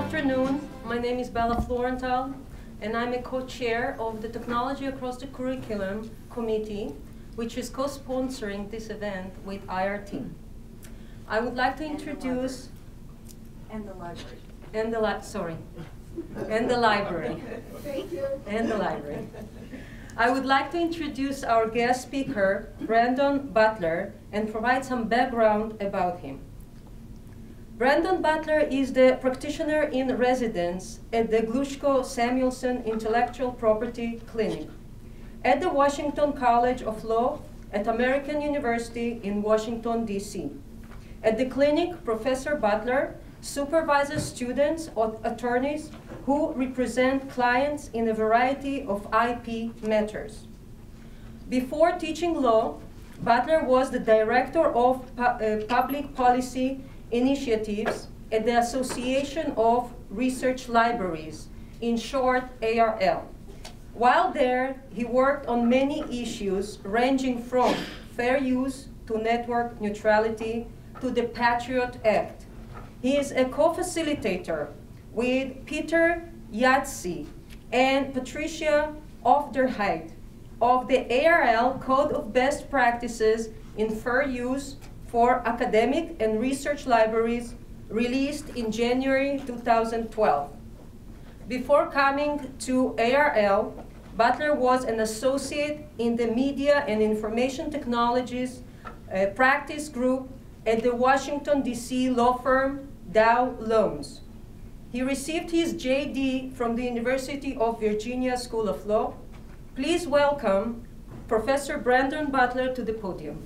afternoon. My name is Bella Florental, and I'm a co-chair of the Technology Across the Curriculum Committee, which is co-sponsoring this event with IRT. I would like to introduce... And the library. I would like to introduce our guest speaker, Brandon Butler, and provide some background about him. Brandon Butler is the practitioner in residence at the Glushko-Samuelson Intellectual Property Clinic at the Washington College of Law at American University in Washington, D.C. At the clinic, Professor Butler supervises students or attorneys who represent clients in a variety of IP matters. Before teaching law, Butler was the director of public policy initiatives at the Association of Research Libraries, in short, ARL. While there, he worked on many issues ranging from fair use to network neutrality to the Patriot Act. He is a co-facilitator with Peter Jaszi and Patricia Aufderheide of the ARL Code of Best Practices in Fair Use for Academic and Research Libraries, released in January 2012. Before coming to ARL, Butler was an associate in the Media and Information Technologies practice group at the Washington, D.C. law firm Dow Lohnes. He received his J.D. from the University of Virginia School of Law. Please welcome Professor Brandon Butler to the podium.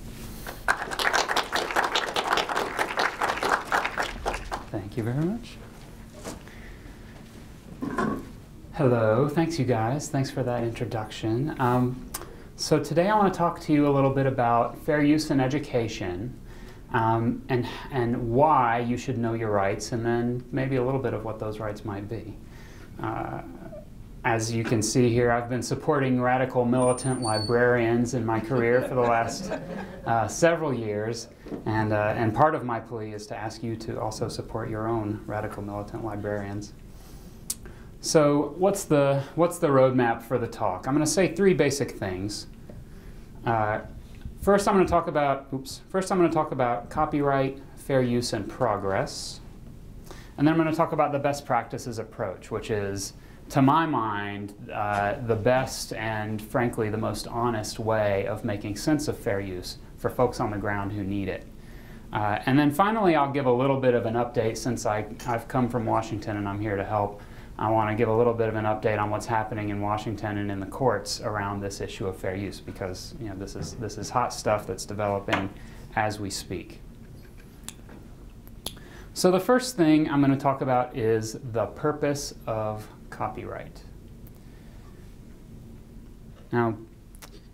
Thank you very much. Hello, thanks you guys. Thanks for that introduction. So today I want to talk to you a little bit about fair use in education and why you should know your rights, and then maybe a little bit of what those rights might be. As you can see here, I've been supporting radical militant librarians in my career for the last several years, and part of my plea is to ask you to also support your own radical militant librarians. So what's the roadmap for the talk? I'm going to say three basic things. First I'm going to talk about copyright, fair use, and progress, and then I'm going to talk about the best practices approach, which is, to my mind, the best and, frankly, the most honest way of making sense of fair use for folks on the ground who need it. And then finally, I'll give a little bit of an update. Since I've come from Washington and I'm here to help, I want to give a little bit of an update on what's happening in Washington and in the courts around this issue of fair use, because this is hot stuff that's developing as we speak. So the first thing I'm going to talk about is the purpose of copyright. Now,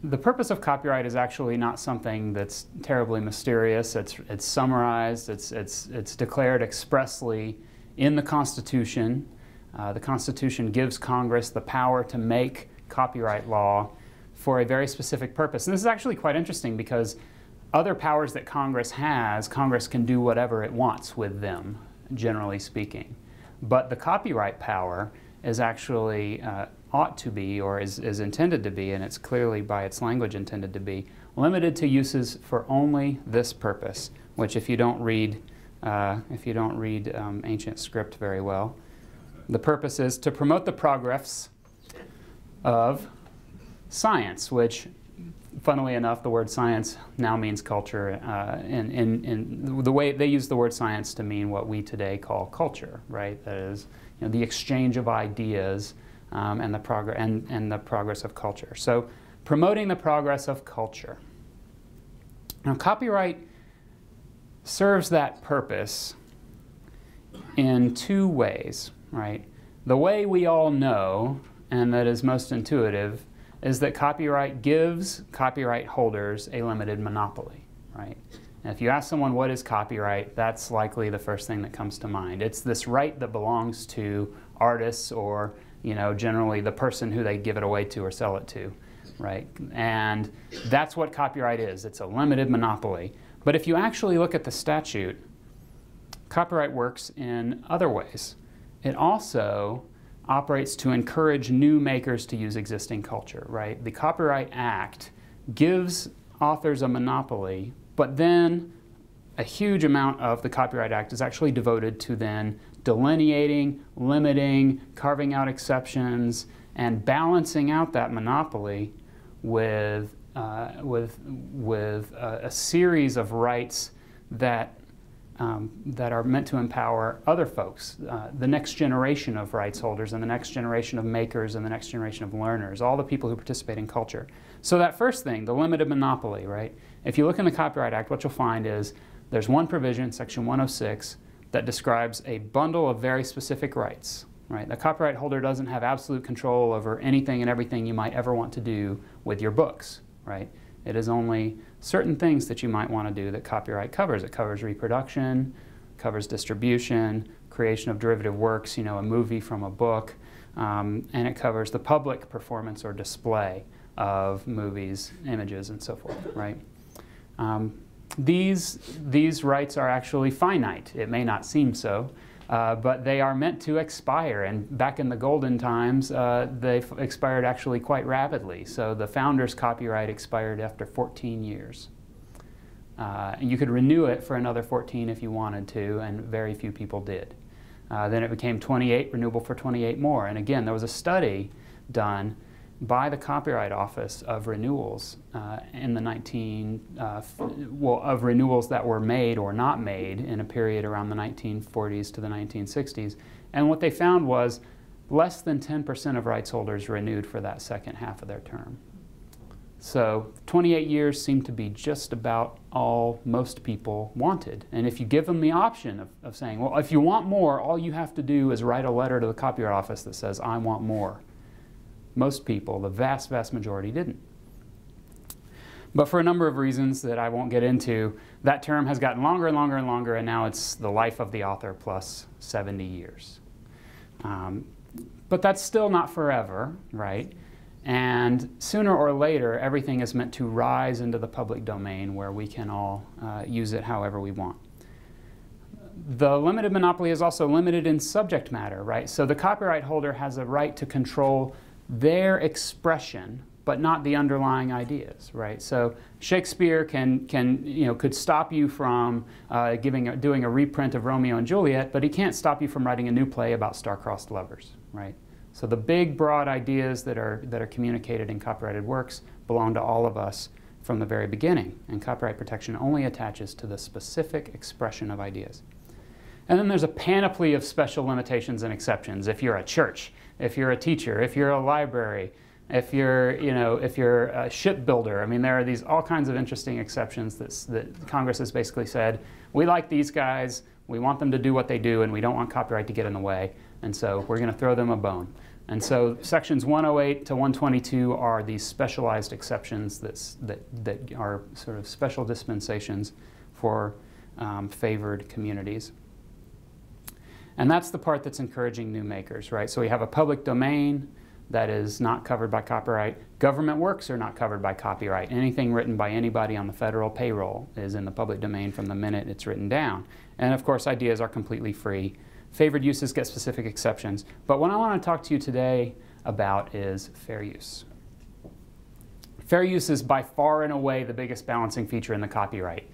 the purpose of copyright is actually not something that's terribly mysterious. It's summarized. It's declared expressly in the Constitution. The Constitution gives Congress the power to make copyright law for a very specific purpose. And this is actually quite interesting, because other powers that Congress has, Congress can do whatever it wants with them, generally speaking. But the copyright power is actually ought to be, or is intended to be, and it's clearly by its language intended to be, limited to uses for only this purpose, which if you don't read ancient script very well, the purpose is to promote the progress of science, which, funnily enough, the word science now means culture, and the way they use the word science to mean what we today call culture, right? That is, the exchange of ideas and the progress of culture. So, promoting the progress of culture. Now, copyright serves that purpose in two ways, right? The way we all know, and that is most intuitive, is that copyright gives copyright holders a limited monopoly, right? And if you ask someone what is copyright, that's likely the first thing that comes to mind. It's this right that belongs to artists, or generally the person who they give it away to or sell it to, right? And that's what copyright is. It's a limited monopoly. But if you actually look at the statute, copyright works in other ways. it also operates to encourage new makers to use existing culture, right? The Copyright Act gives authors a monopoly, but then a huge amount of the Copyright Act is actually devoted to then delineating, limiting, carving out exceptions, and balancing out that monopoly with a series of rights that that are meant to empower other folks, the next generation of rights holders and the next generation of makers and the next generation of learners, all the people who participate in culture. So that first thing, the limited monopoly, right? If you look in the Copyright Act, what you'll find is there's one provision, Section 106, that describes a bundle of very specific rights, right? The copyright holder doesn't have absolute control over anything and everything you might ever want to do with your books, right? It is only certain things that you might want to do that copyright covers. It covers reproduction, covers distribution, creation of derivative works, you know, a movie from a book, and it covers the public performance or display of movies, images, and so forth, right? These rights are actually finite. It may not seem so, but they are meant to expire. And back in the golden times, they expired actually quite rapidly. So the founder's copyright expired after 14 years. And you could renew it for another 14 if you wanted to, and very few people did. Then it became 28, renewable for 28 more. And again, there was a study done by the Copyright Office of renewals in the of renewals that were made or not made in a period around the 1940s to the 1960s. And what they found was less than 10% of rights holders renewed for that second half of their term. So 28 years seemed to be just about all most people wanted. And if you give them the option of saying, well, if you want more, all you have to do is write a letter to the Copyright Office that says, I want more. Most people, the vast, vast majority, didn't. But for a number of reasons that I won't get into, that term has gotten longer and longer and longer, and now it's the life of the author plus 70 years. But that's still not forever, right? And sooner or later, everything is meant to rise into the public domain where we can all use it however we want. The limited monopoly is also limited in subject matter, right? So the copyright holder has a right to control their expression, but not the underlying ideas, right? So Shakespeare could stop you from doing a reprint of Romeo and Juliet, but he can't stop you from writing a new play about star-crossed lovers, right? So the big, broad ideas that are communicated in copyrighted works belong to all of us from the very beginning, and copyright protection only attaches to the specific expression of ideas. And then there's a panoply of special limitations and exceptions. If you're a church, if you're a teacher, if you're a library, if you're, if you're a shipbuilder, I mean, there are these all kinds of interesting exceptions that Congress has basically said, we like these guys, we want them to do what they do, and we don't want copyright to get in the way, and so we're going to throw them a bone. And so sections 108 to 122 are these specialized exceptions that are sort of special dispensations for favored communities. And that's the part that's encouraging new makers, right? So we have a public domain that is not covered by copyright. Government works are not covered by copyright. Anything written by anybody on the federal payroll is in the public domain from the minute it's written down. And of course, ideas are completely free. Favored uses get specific exceptions. But what I want to talk to you today about is fair use. Fair use is by far and away the biggest balancing feature in the Copyright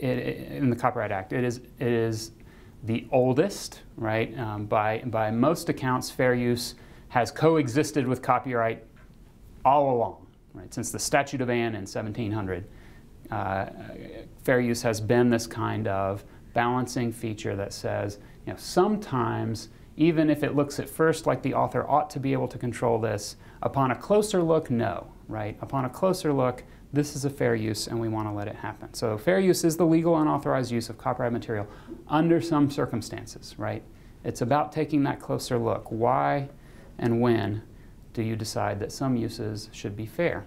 in the Copyright Act. It is the oldest, right? By most accounts, fair use has coexisted with copyright all along, right? Since the Statute of Anne in 1700, fair use has been this kind of balancing feature that says, you know, sometimes, even if it looks at first like the author ought to be able to control this, upon a closer look, no, right? Upon a closer look, this is a fair use, and we want to let it happen. So fair use is the legal unauthorized use of copyright material under some circumstances, right? It's about taking that closer look. Why and when do you decide that some uses should be fair?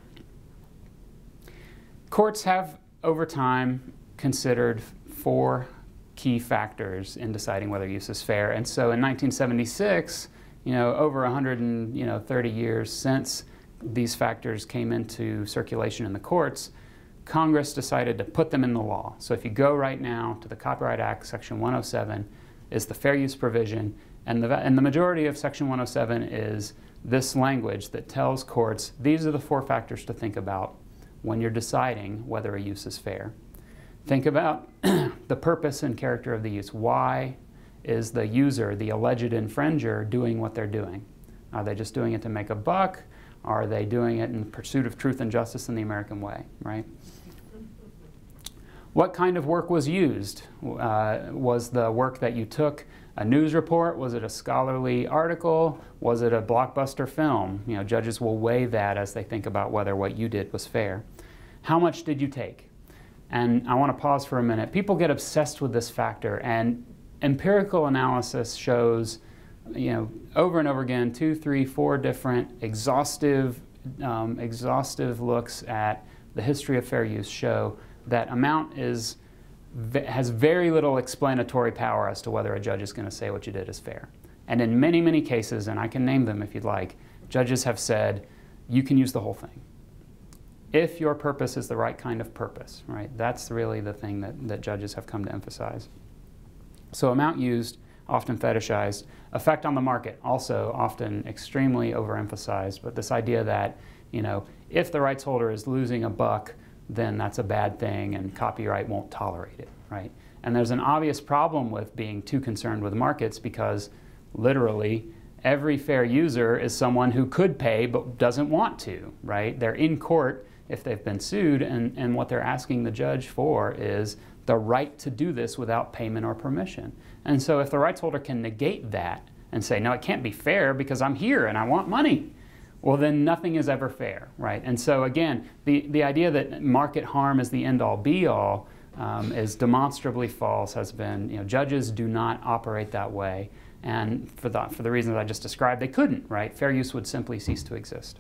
Courts have, over time, considered four key factors in deciding whether use is fair. And so in 1976, over 130 years since these factors came into circulation in the courts, Congress decided to put them in the law. So if you go right now to the Copyright Act, Section 107, is the fair use provision, and the majority of Section 107 is this language that tells courts these are the four factors to think about when you're deciding whether a use is fair. Think about the purpose and character of the use. Why is the user, the alleged infringer, doing what they're doing? Are they just doing it to make a buck? Are they doing it in pursuit of truth and justice in the American way, right? What kind of work was used? Was the work that you took a news report? Was it a scholarly article? Was it a blockbuster film? You know, judges will weigh that as they think about whether what you did was fair. How much did you take? And I want to pause for a minute. People get obsessed with this factor, and empirical analysis shows, you know, over and over again, 2, 3, 4 different exhaustive looks at the history of fair use show that amount has very little explanatory power as to whether a judge is going to say what you did is fair. And in many, many cases, and I can name them if you'd like, judges have said, you can use the whole thing, if your purpose is the right kind of purpose, right? That's really the thing that judges have come to emphasize. So amount used, often fetishized. Effect on the market, also often extremely overemphasized, but this idea that, you know, if the rights holder is losing a buck, then that's a bad thing and copyright won't tolerate it, right? And there's an obvious problem with being too concerned with markets, because literally every fair user is someone who could pay but doesn't want to, right? They're in court if they've been sued, and what they're asking the judge for is the right to do this without payment or permission. And so if the rights holder can negate that and say, no, it can't be fair because I'm here and I want money, well, then nothing is ever fair, right? And so again, the idea that market harm is the end-all be-all is demonstrably false, has been, you know, judges do not operate that way. And for the reasons I just described, they couldn't, right? Fair use would simply cease to exist.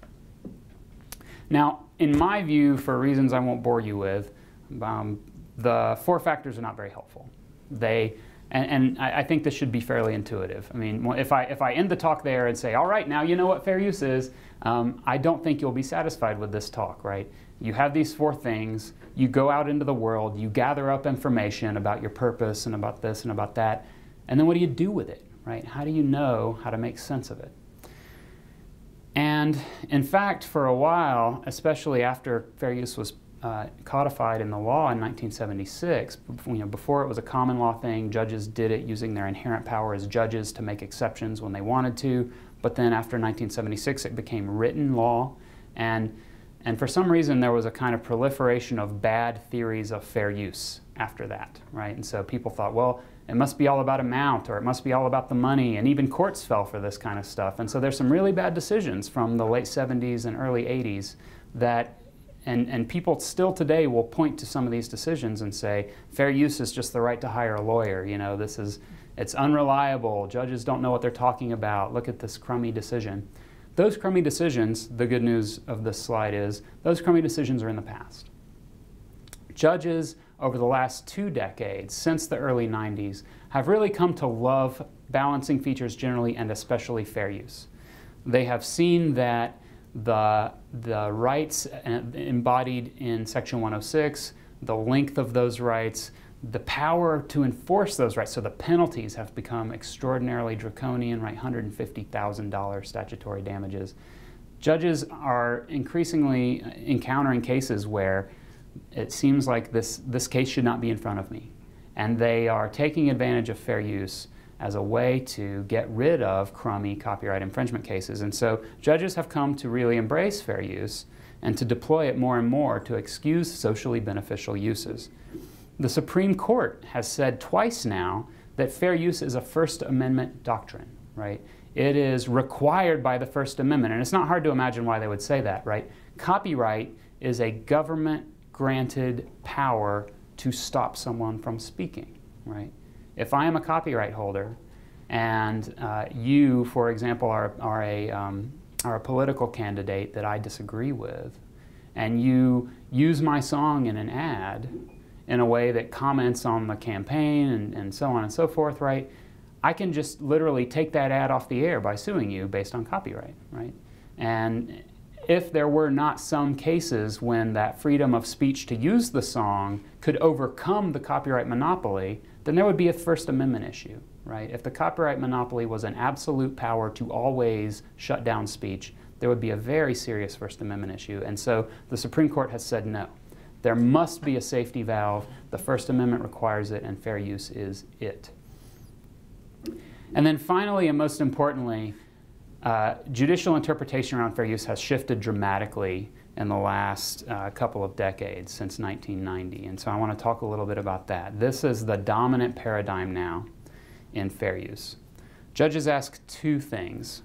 Now, in my view, for reasons I won't bore you with, the four factors are not very helpful. And I think this should be fairly intuitive. I mean, if I end the talk there and say, all right, now you know what fair use is, I don't think you'll be satisfied with this talk, right? You have these four things, you go out into the world, you gather up information about your purpose and about this and about that, and then what do you do with it, right? How do you know how to make sense of it? And in fact, for a while, especially after fair use was codified in the law in 1976, you know, before it was a common law thing, judges did it using their inherent power as judges to make exceptions when they wanted to. But then after 1976, it became written law, and for some reason there was a kind of proliferation of bad theories of fair use after that, right? And so people thought, well, it must be all about amount, or it must be all about the money, and even courts fell for this kind of stuff. And so there's some really bad decisions from the late 70s and early 80s that. And people still today will point to some of these decisions and say, fair use is just the right to hire a lawyer. You know, this is, it's unreliable. Judges don't know what they're talking about. Look at this crummy decision. Those crummy decisions, the good news of this slide is, those crummy decisions are in the past. Judges over the last 2 decades, since the early 90s, have really come to love balancing features generally and especially fair use. They have seen that the rights embodied in Section 106, the length of those rights, the power to enforce those rights. So the penalties have become extraordinarily draconian, right? $150,000 statutory damages. Judges are increasingly encountering cases where it seems like this case should not be in front of me. And they are taking advantage of fair use as a way to get rid of crummy copyright infringement cases. And so judges have come to really embrace fair use and to deploy it more and more to excuse socially beneficial uses. The Supreme Court has said twice now that fair use is a First Amendment doctrine, right? It is required by the First Amendment, and it's not hard to imagine why they would say that, right? Copyright is a government-granted power to stop someone from speaking, right? If I am a copyright holder and you, for example, are a political candidate that I disagree with, and you use my song in an ad in a way that comments on the campaign and so on and so forth, right, I can just literally take that ad off the air by suing you based on copyright, right? And if there were not some cases when that freedom of speech to use the song could overcome the copyright monopoly, then there would be a First Amendment issue, right? If the copyright monopoly was an absolute power to always shut down speech, there would be a very serious First Amendment issue. And so the Supreme Court has said no. There must be a safety valve. The First Amendment requires it, and fair use is it. And then finally, and most importantly, judicial interpretation around fair use has shifted dramatically in the last couple of decades, since 1990. And so I want to talk a little bit about that. This is the dominant paradigm now in fair use. Judges ask two things.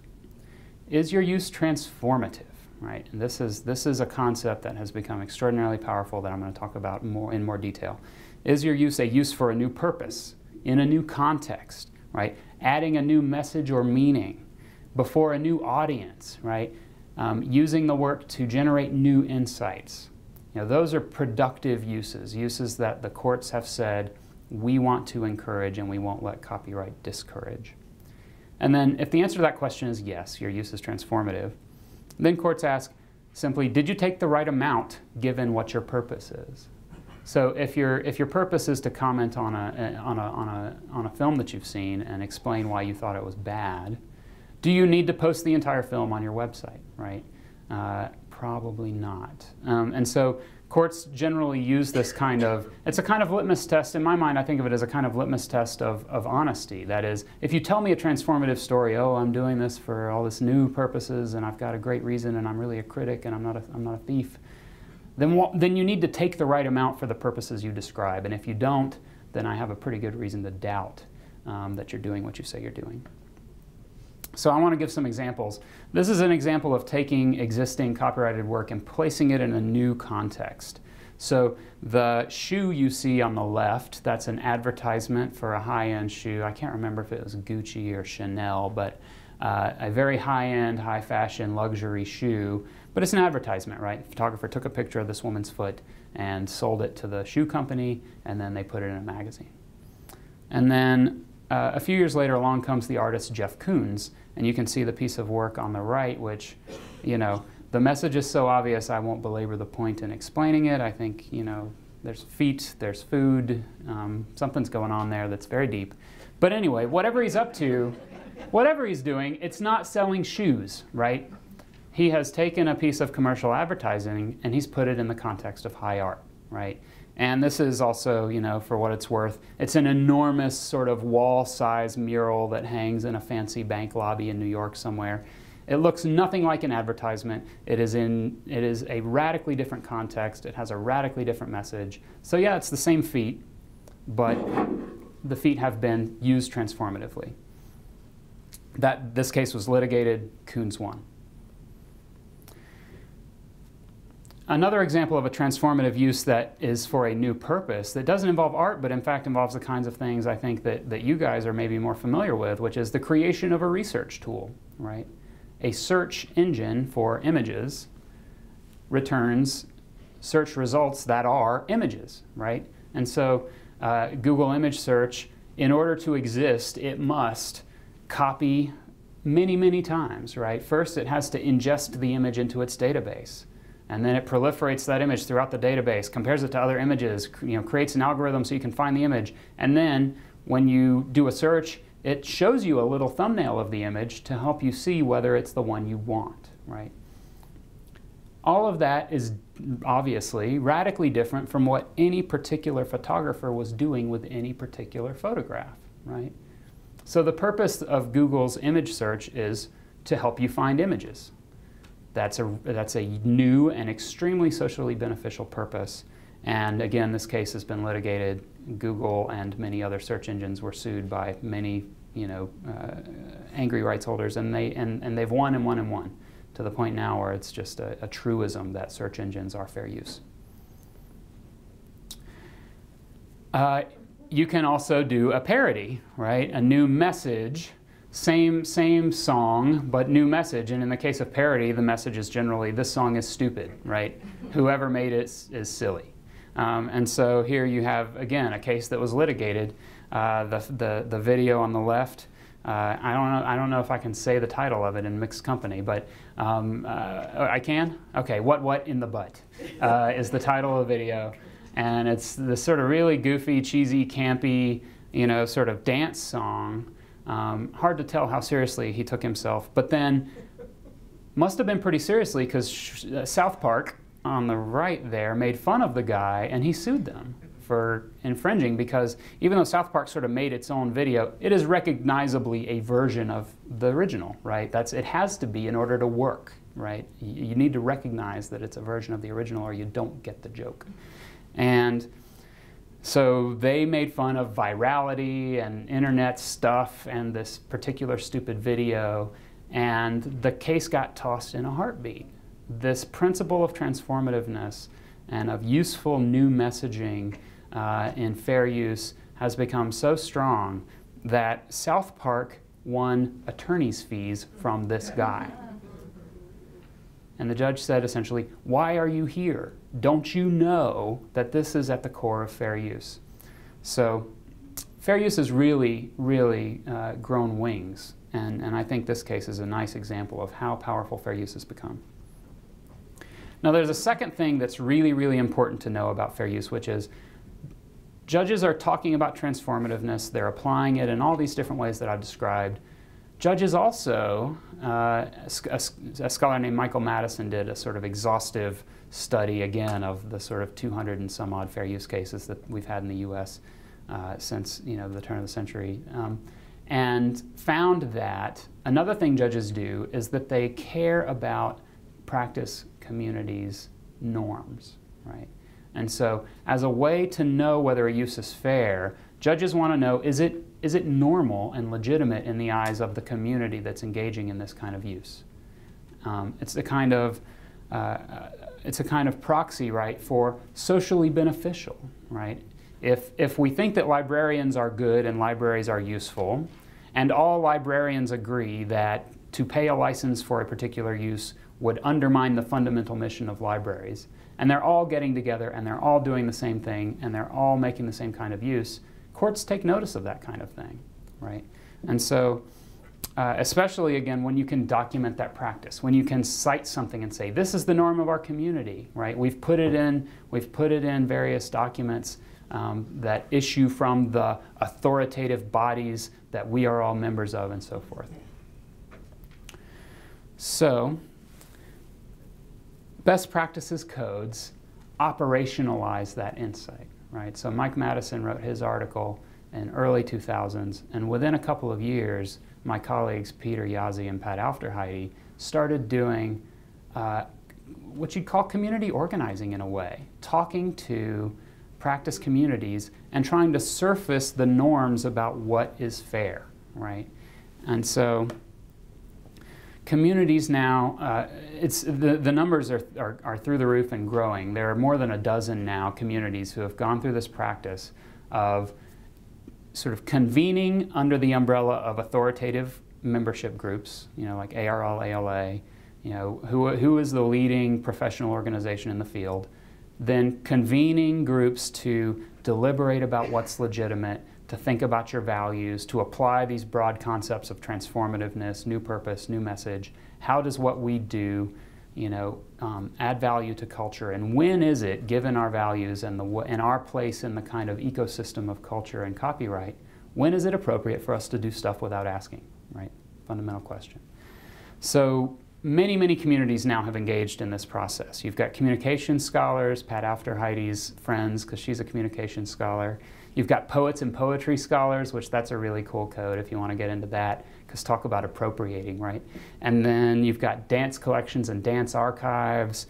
Is your use transformative? Right? And this is a concept that has become extraordinarily powerful that I'm going to talk about in more detail. Is your use a use for a new purpose, in a new context, right? Adding a new message or meaning before a new audience, right? Using the work to generate new insights. You know, those are productive uses, uses that the courts have said we want to encourage and we won't let copyright discourage. And then if the answer to that question is yes, your use is transformative, then courts ask simply, did you take the right amount given what your purpose is? So if your purpose is to comment on a film that you've seen and explain why you thought it was bad, do you need to post the entire film on your website, right? Probably not. And so courts generally use this kind of, it's a kind of litmus test. In my mind, I think of it as a kind of litmus test of honesty. That is, if you tell me a transformative story, oh, I'm doing this for all this new purposes and I've got a great reason and I'm really a critic and I'm not a thief, then you need to take the right amount for the purposes you describe. And if you don't, then I have a pretty good reason to doubt that you're doing what you say you're doing. So I want to give some examples. This is an example of taking existing copyrighted work and placing it in a new context. So the shoe you see on the left, that's an advertisement for a high-end shoe. I can't remember if it was Gucci or Chanel, but a very high-end, high-fashion luxury shoe. But it's an advertisement, right? The photographer took a picture of this woman's foot and sold it to the shoe company, and then they put it in a magazine. And then a few years later, along comes the artist Jeff Koons, and you can see the piece of work on the right, which, you know, the message is so obvious I won't belabor the point in explaining it. I think, you know, there's feet, there's food, something's going on there that's very deep. But anyway, whatever he's up to, whatever he's doing, it's not selling shoes, right? He has taken a piece of commercial advertising and he's put it in the context of high art, right? And this is also, you know, for what it's worth, it's an enormous sort of wall-sized mural that hangs in a fancy bank lobby in New York somewhere. It looks nothing like an advertisement. It is a radically different context. It has a radically different message. So yeah, it's the same feet, but the feet have been used transformatively. This case was litigated. Koons won. Another example of a transformative use that is for a new purpose that doesn't involve art, but in fact involves the kinds of things I think that you guys are maybe more familiar with, which is the creation of a research tool, right? A search engine for images returns search results that are images, right? And so Google Image Search, in order to exist, it must copy many, many times, right? First, it has to ingest the image into its database. And then it proliferates that image throughout the database, compares it to other images, you know, creates an algorithm so you can find the image. And then when you do a search, it shows you a little thumbnail of the image to help you see whether it's the one you want, right? All of that is obviously radically different from what any particular photographer was doing with any particular photograph, right? So the purpose of Google's image search is to help you find images. That's a new and extremely socially beneficial purpose. And again, this case has been litigated. Google and many other search engines were sued by many, you know, angry rights holders, and they've won and won and won to the point now where it's just a truism that search engines are fair use. You can also do a parody, right? A new message. Same song, but new message. And in the case of parody, the message is generally, this song is stupid, right? Whoever made it is silly. And so here you have, again, a case that was litigated. The video on the left, I don't know if I can say the title of it in mixed company, but I can? Okay, What in the Butt is the title of the video. And it's this sort of really goofy, cheesy, campy, you know, sort of dance song. Hard to tell how seriously he took himself, but then must have been pretty seriously, because South Park on the right there made fun of the guy, and he sued them for infringing, because even though South Park sort of made its own video, it is recognizably a version of the original, right? That's, it has to be in order to work, right? You need to recognize that it's a version of the original or you don't get the joke. And so they made fun of virality and internet stuff and this particular stupid video, and the case got tossed in a heartbeat. This principle of transformativeness and of useful new messaging in fair use has become so strong that South Park won attorney's fees from this guy. And the judge said essentially, why are you here? Don't you know that this is at the core of fair use? So fair use has really, really grown wings. And I think this case is a nice example of how powerful fair use has become. Now, there's a second thing that's really, really important to know about fair use, which is judges are talking about transformativeness. They're applying it in all these different ways that I've described. Judges also, a scholar named Michael Madison did a sort of exhaustive study, again, of the sort of 200 and some odd fair use cases that we've had in the US since, you know, the turn of the century, and found that another thing judges do is that they care about practice communities' norms, right? And so as a way to know whether a use is fair, judges want to know, is it normal and legitimate in the eyes of the community that's engaging in this kind of use? It's a kind of proxy, right, for socially beneficial, right? If we think that librarians are good and libraries are useful, and all librarians agree that to pay a license for a particular use would undermine the fundamental mission of libraries, and they're all getting together and they're all doing the same thing and they're all making the same kind of use, courts take notice of that kind of thing, right? And so, especially again, when you can document that practice, when you can cite something and say, this is the norm of our community, right? We've put it in various documents that issue from the authoritative bodies that we are all members of and so forth. So, best practices codes operationalize that insight, right? So Mike Madison wrote his article in early 2000s, and within a couple of years, my colleagues Peter Jaszi and Pat Aufderheide started doing what you'd call community organizing in a way, talking to practice communities and trying to surface the norms about what is fair, right? And so communities now, the numbers are through the roof and growing. There are more than a dozen now communities who have gone through this practice of sort of convening under the umbrella of authoritative membership groups, you know, like ARL, ALA, you know, who is the leading professional organization in the field, then convening groups to deliberate about what's legitimate, to think about your values, to apply these broad concepts of transformativeness, new purpose, new message. How does what we do, you know, add value to culture? And when is it, given our values and our place in the kind of ecosystem of culture and copyright, when is it appropriate for us to do stuff without asking, right? Fundamental question. So many, many communities now have engaged in this process. You've got communication scholars, Pat Aufderheide's friends, because she's a communication scholar. You've got poets and poetry scholars, which that's a really cool code if you want to get into that, because talk about appropriating, right? And then you've got dance collections and dance archives,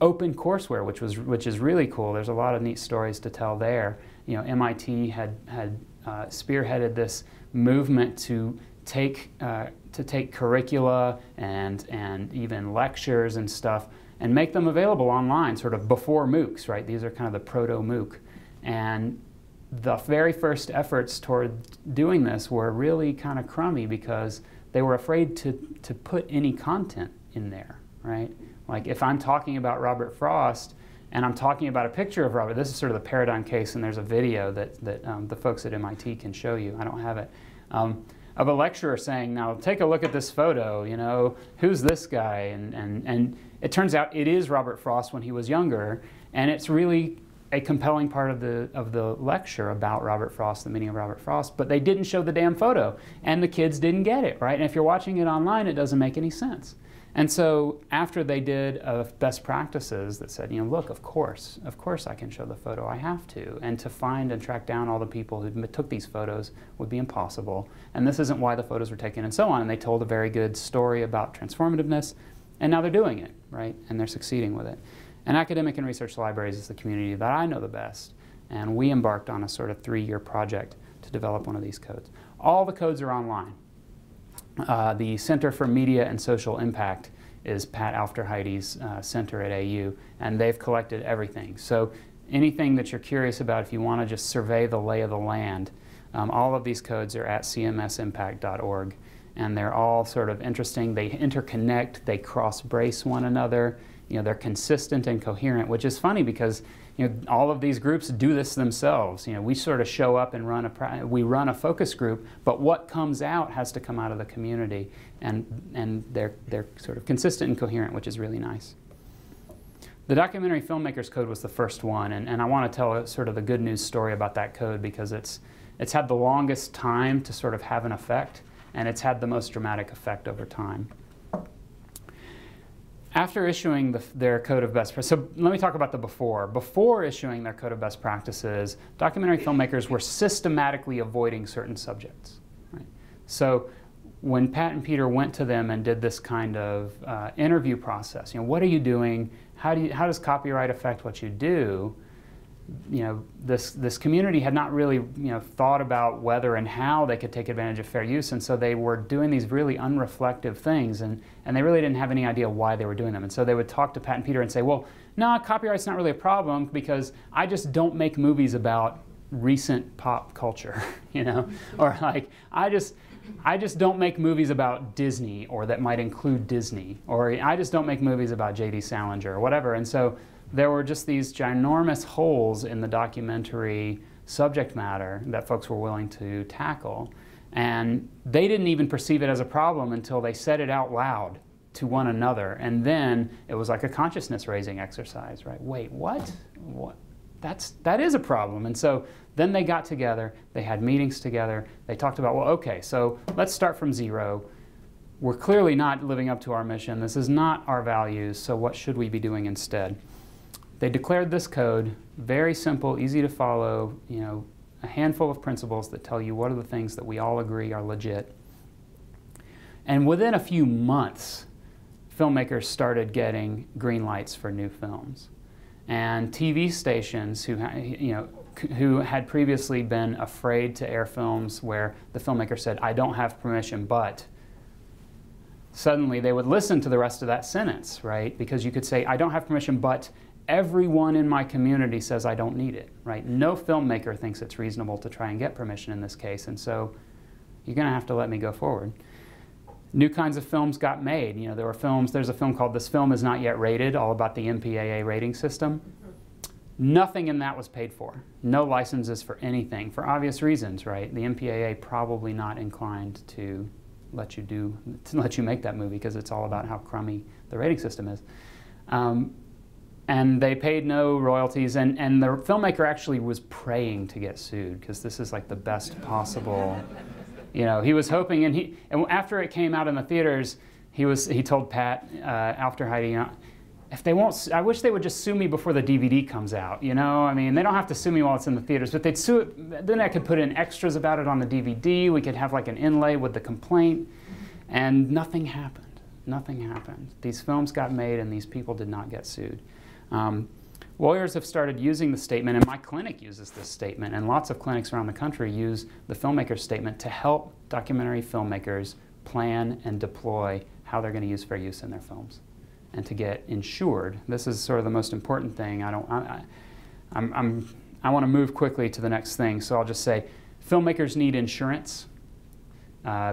open courseware, which is really cool. There's a lot of neat stories to tell there. You know, MIT had spearheaded this movement to take curricula and even lectures and stuff and make them available online, sort of before MOOCs, right? These are kind of the proto-MOOC, and the very first efforts toward doing this were really kind of crummy because they were afraid to put any content in there, right? Like if I'm talking about Robert Frost and I'm talking about a picture of Robert, this is sort of the paradigm case, and there's a video that the folks at MIT can show you, I don't have it, of a lecturer saying, now take a look at this photo, you know, who's this guy? And it turns out it is Robert Frost when he was younger, and it's really a compelling part of the lecture about Robert Frost, the meaning of Robert Frost, but they didn't show the damn photo, and the kids didn't get it, right? And if you're watching it online, it doesn't make any sense. And so after they did best practices that said, you know, look, of course I can show the photo, I have to. And to find and track down all the people who took these photos would be impossible. And this isn't why the photos were taken and so on. And they told a very good story about transformativeness, and now they're doing it, right? And they're succeeding with it. And academic and research libraries is the community that I know the best. And we embarked on a sort of 3-year project to develop one of these codes. All the codes are online. The Center for Media and Social Impact is Pat Aufderheide's center at AU, and they've collected everything. So anything that you're curious about, if you want to just survey the lay of the land, all of these codes are at cmsimpact.org, and they're all sort of interesting. They interconnect, they cross-brace one another. You know, they're consistent and coherent, which is funny because, you know, all of these groups do this themselves. You know, we sort of show up and we run a focus group, but what comes out has to come out of the community, and they're sort of consistent and coherent, which is really nice. The Documentary Filmmakers Code was the first one, and I want to tell a, sort of the good news story about that code because it's had the longest time to sort of have an effect, and it's had the most dramatic effect over time. After issuing their Code of Best Practices, so let me talk about the before. Before issuing their Code of Best Practices, documentary filmmakers were systematically avoiding certain subjects. Right? So when Pat and Peter went to them and did this kind of interview process, you know, what are you doing? How does copyright affect what you do? You know, this community had not really, you know, thought about whether and how they could take advantage of fair use, and so they were doing these really unreflective things, and they really didn't have any idea why they were doing them. And so they would talk to Pat and Peter and say, well, no, copyright's not really a problem because I just don't make movies about recent pop culture, you know, or like, I just don't make movies about Disney or that might include Disney, or I just don't make movies about J.D. Salinger or whatever. And so there were just these ginormous holes in the documentary subject matter that folks were willing to tackle. And they didn't even perceive it as a problem until they said it out loud to one another. And then it was like a consciousness-raising exercise, right? Wait, what? What? That is a problem. And so then they got together, they had meetings together, they talked about, well, okay, so let's start from zero. We're clearly not living up to our mission. This is not our values, so what should we be doing instead? They declared this code, very simple, easy to follow, you know, a handful of principles that tell you what are the things that we all agree are legit. And within a few months, filmmakers started getting green lights for new films. And TV stations who had previously been afraid to air films where the filmmaker said, I don't have permission, but suddenly they would listen to the rest of that sentence, right? Because you could say, I don't have permission, but everyone in my community says I don't need it, right? No filmmaker thinks it's reasonable to try and get permission in this case, and so you're going to have to let me go forward. New kinds of films got made. You know, there were films, there's a film called This Film Is Not Yet Rated, all about the MPAA rating system. Nothing in that was paid for. No licenses for anything, for obvious reasons, right? The MPAA probably not inclined to let you make that movie because it's all about how crummy the rating system is. And they paid no royalties, and the filmmaker actually was praying to get sued because this is like the best possible, you know, he was hoping, and after it came out in the theaters, he told Pat Aufderheide, you know, if they won't, I wish they would just sue me before the DVD comes out, you know, I mean, they don't have to sue me while it's in the theaters, but they'd sue it, then I could put in extras about it on the DVD, we could have like an inlay with the complaint, and nothing happened. Nothing happened. These films got made and these people did not get sued. Lawyers have started using the statement, and my clinic uses this statement, and lots of clinics around the country use the filmmaker's statement to help documentary filmmakers plan and deploy how they're going to use fair use in their films and to get insured. This is sort of the most important thing. I want to move quickly to the next thing, so I'll just say filmmakers need insurance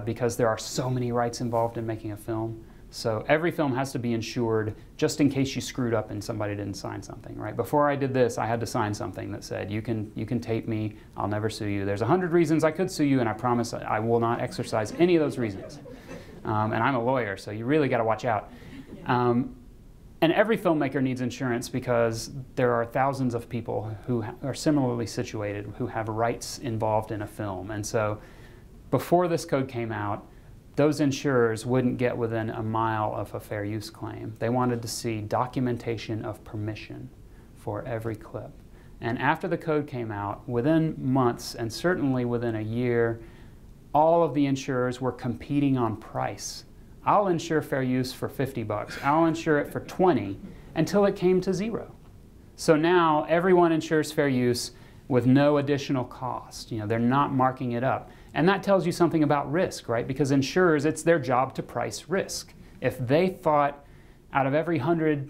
because there are so many rights involved in making a film. So every film has to be insured just in case you screwed up and somebody didn't sign something, right? Before I did this, I had to sign something that said, you can tape me, I'll never sue you. There's 100 reasons I could sue you, and I promise I will not exercise any of those reasons. And I'm a lawyer, so you really got to watch out. And every filmmaker needs insurance because there are thousands of people who are similarly situated who have rights involved in a film. And so before this code came out, those insurers wouldn't get within a mile of a fair use claim. They wanted to see documentation of permission for every clip. And after the code came out, within months and certainly within a year, all of the insurers were competing on price. I'll insure fair use for $50. I'll insure it for 20, until it came to zero. So now everyone insures fair use with no additional cost. You know, they're not marking it up. And that tells you something about risk, right? Because insurers, it's their job to price risk. If they thought out of every 100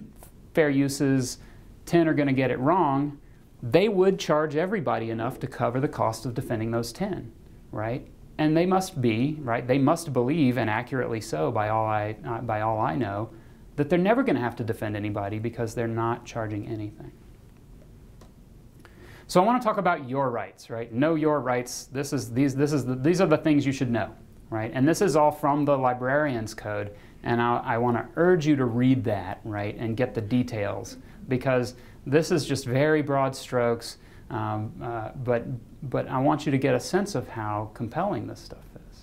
fair uses, 10 are going to get it wrong, they would charge everybody enough to cover the cost of defending those 10, right? And they must be, right? They must believe, and accurately so by all I know, that they're never going to have to defend anybody because they're not charging anything. So I want to talk about your rights, right? Know your rights. These are the things you should know, right? And this is all from the librarian's code, and I want to urge you to read that, right, and get the details, because this is just very broad strokes. But I want you to get a sense of how compelling this stuff is.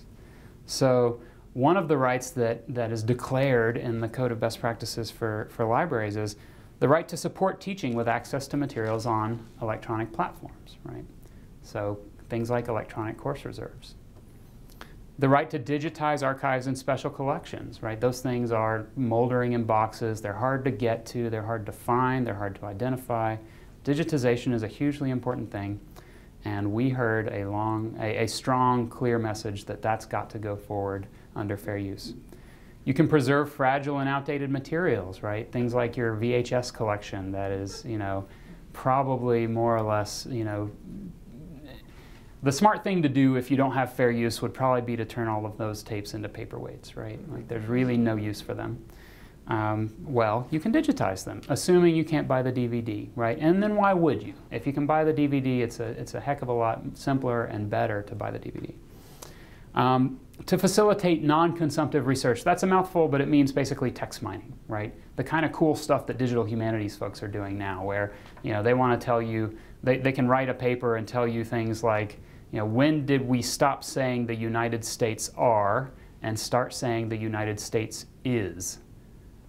So one of the rights that is declared in the Code of Best Practices for Libraries is the right to support teaching with access to materials on electronic platforms, right? So things like electronic course reserves. The right to digitize archives and special collections, right? Those things are moldering in boxes. They're hard to get to. They're hard to find. They're hard to identify. Digitization is a hugely important thing. And we heard a strong, clear message that that's got to go forward under fair use. You can preserve fragile and outdated materials, right? Things like your VHS collection that is, you know, probably more or less, you know, the smart thing to do if you don't have fair use would probably be to turn all of those tapes into paperweights, right? Like there's really no use for them. Well, you can digitize them, assuming you can't buy the DVD, right? And then why would you? If you can buy the DVD, it's a heck of a lot simpler and better to buy the DVD. To facilitate non-consumptive research, that's a mouthful, but it means basically text mining, right? The kind of cool stuff that digital humanities folks are doing now, where, you know, they want to tell you, they can write a paper and tell you things like, you know, when did we stop saying the United States are and start saying the United States is?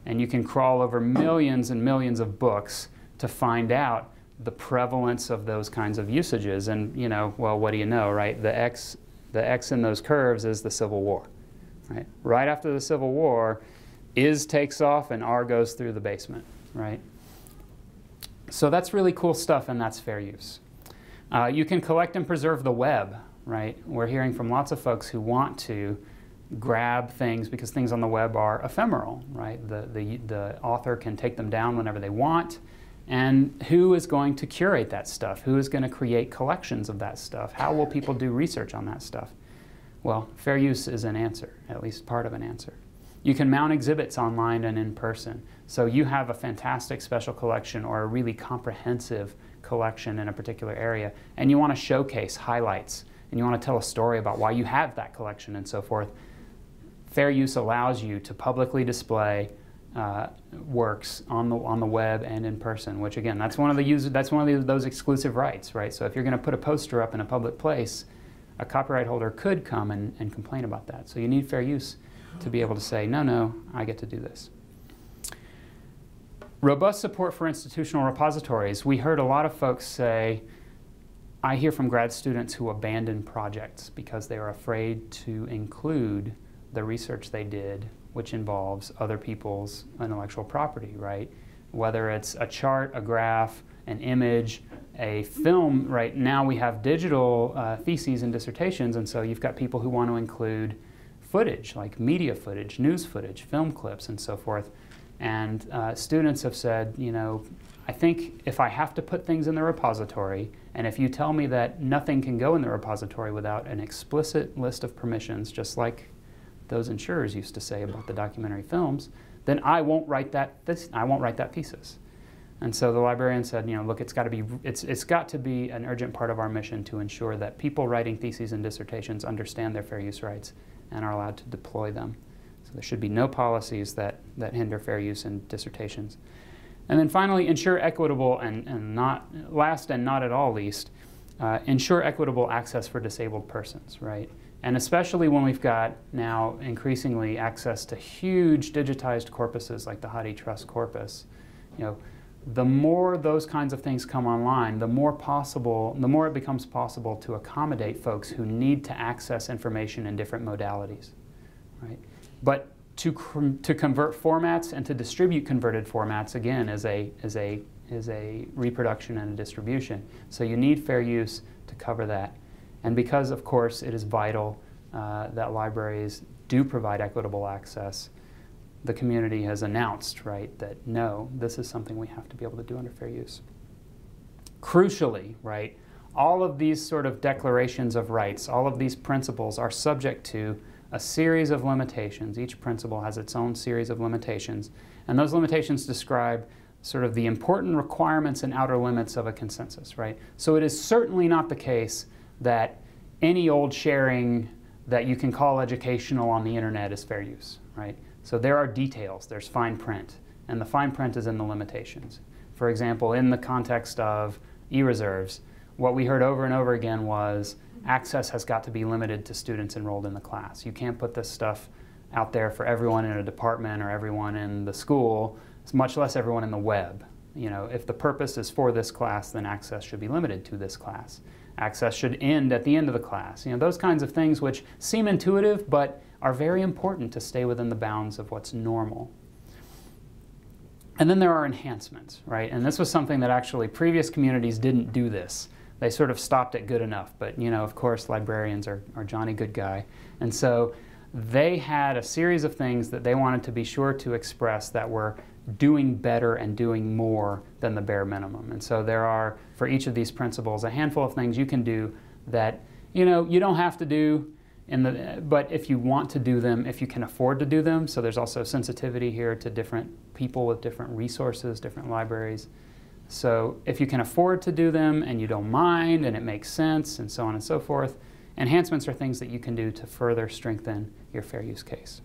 And you can crawl over millions and millions of books to find out the prevalence of those kinds of usages. And, you know, well, what do you know, right? The X in those curves is the Civil War, right? Right after the Civil War, is takes off and R goes through the basement, right? So that's really cool stuff, and that's fair use. You can collect and preserve the web, right? We're hearing from lots of folks who want to grab things because things on the web are ephemeral, right? The author can take them down whenever they want. And who is going to curate that stuff? Who is going to create collections of that stuff? How will people do research on that stuff? Well, fair use is an answer, at least part of an answer. You can mount exhibits online and in person. So you have a fantastic special collection or a really comprehensive collection in a particular area, and you want to showcase highlights, and you want to tell a story about why you have that collection and so forth. Fair use allows you to publicly display works on the web and in person, which again, that's one of those exclusive rights, right? So if you're going to put a poster up in a public place, a copyright holder could come and complain about that. So you need fair use to be able to say, no, no, I get to do this. Robust support for institutional repositories. We heard a lot of folks say, I hear from grad students who abandon projects because they are afraid to include the research they did, which involves other people's intellectual property, right? Whether it's a chart, a graph, an image, a film, right? Now we have digital theses and dissertations, and so you've got people who want to include footage, like media footage, news footage, film clips, and so forth. And students have said, you know, I think if I have to put things in the repository, and if you tell me that nothing can go in the repository without an explicit list of permissions, just like those insurers used to say about the documentary films, then I won't write that thesis. And so the librarian said, you know, look, it's got to be an urgent part of our mission to ensure that people writing theses and dissertations understand their fair use rights and are allowed to deploy them. So There should be no policies that hinder fair use in dissertations. And then finally, ensure equitable and not last and not at all least, ensure equitable access for disabled persons, right? And especially when we've got now increasingly access to huge digitized corpuses like the HathiTrust corpus, you know, the more those kinds of things come online, the more it becomes possible to accommodate folks who need to access information in different modalities, right? But to convert formats and to distribute converted formats, again, is a reproduction and a distribution. So you need fair use to cover that. And because, of course, it is vital that libraries do provide equitable access, the community has announced, right, that no, this is something we have to be able to do under fair use. Crucially, right, all of these sort of declarations of rights, all of these principles are subject to a series of limitations. Each principle has its own series of limitations, and those limitations describe sort of the important requirements and outer limits of a consensus, right? So it is certainly not the case that any old sharing that you can call educational on the internet is fair use, right? So there are details, there's fine print, and the fine print is in the limitations. For example, in the context of e-reserves, what we heard over and over again was access has got to be limited to students enrolled in the class. You can't put this stuff out there for everyone in a department or everyone in the school, much less everyone in the web. You know, if the purpose is for this class, then access should be limited to this class. Access should end at the end of the class. You know, those kinds of things which seem intuitive but are very important to stay within the bounds of what's normal. And then there are enhancements, right? And this was something that actually previous communities didn't do this. They sort of stopped at good enough, but you know, of course, librarians are Johnny Good Guy. And so they had a series of things that they wanted to be sure to express that were doing better and doing more than the bare minimum. And so there are, for each of these principles, a handful of things you can do that, you know, you don't have to do, but if you want to do them, if you can afford to do them. So there's also sensitivity here to different people with different resources, different libraries. So if you can afford to do them and you don't mind and it makes sense and so on and so forth, enhancements are things that you can do to further strengthen your fair use case.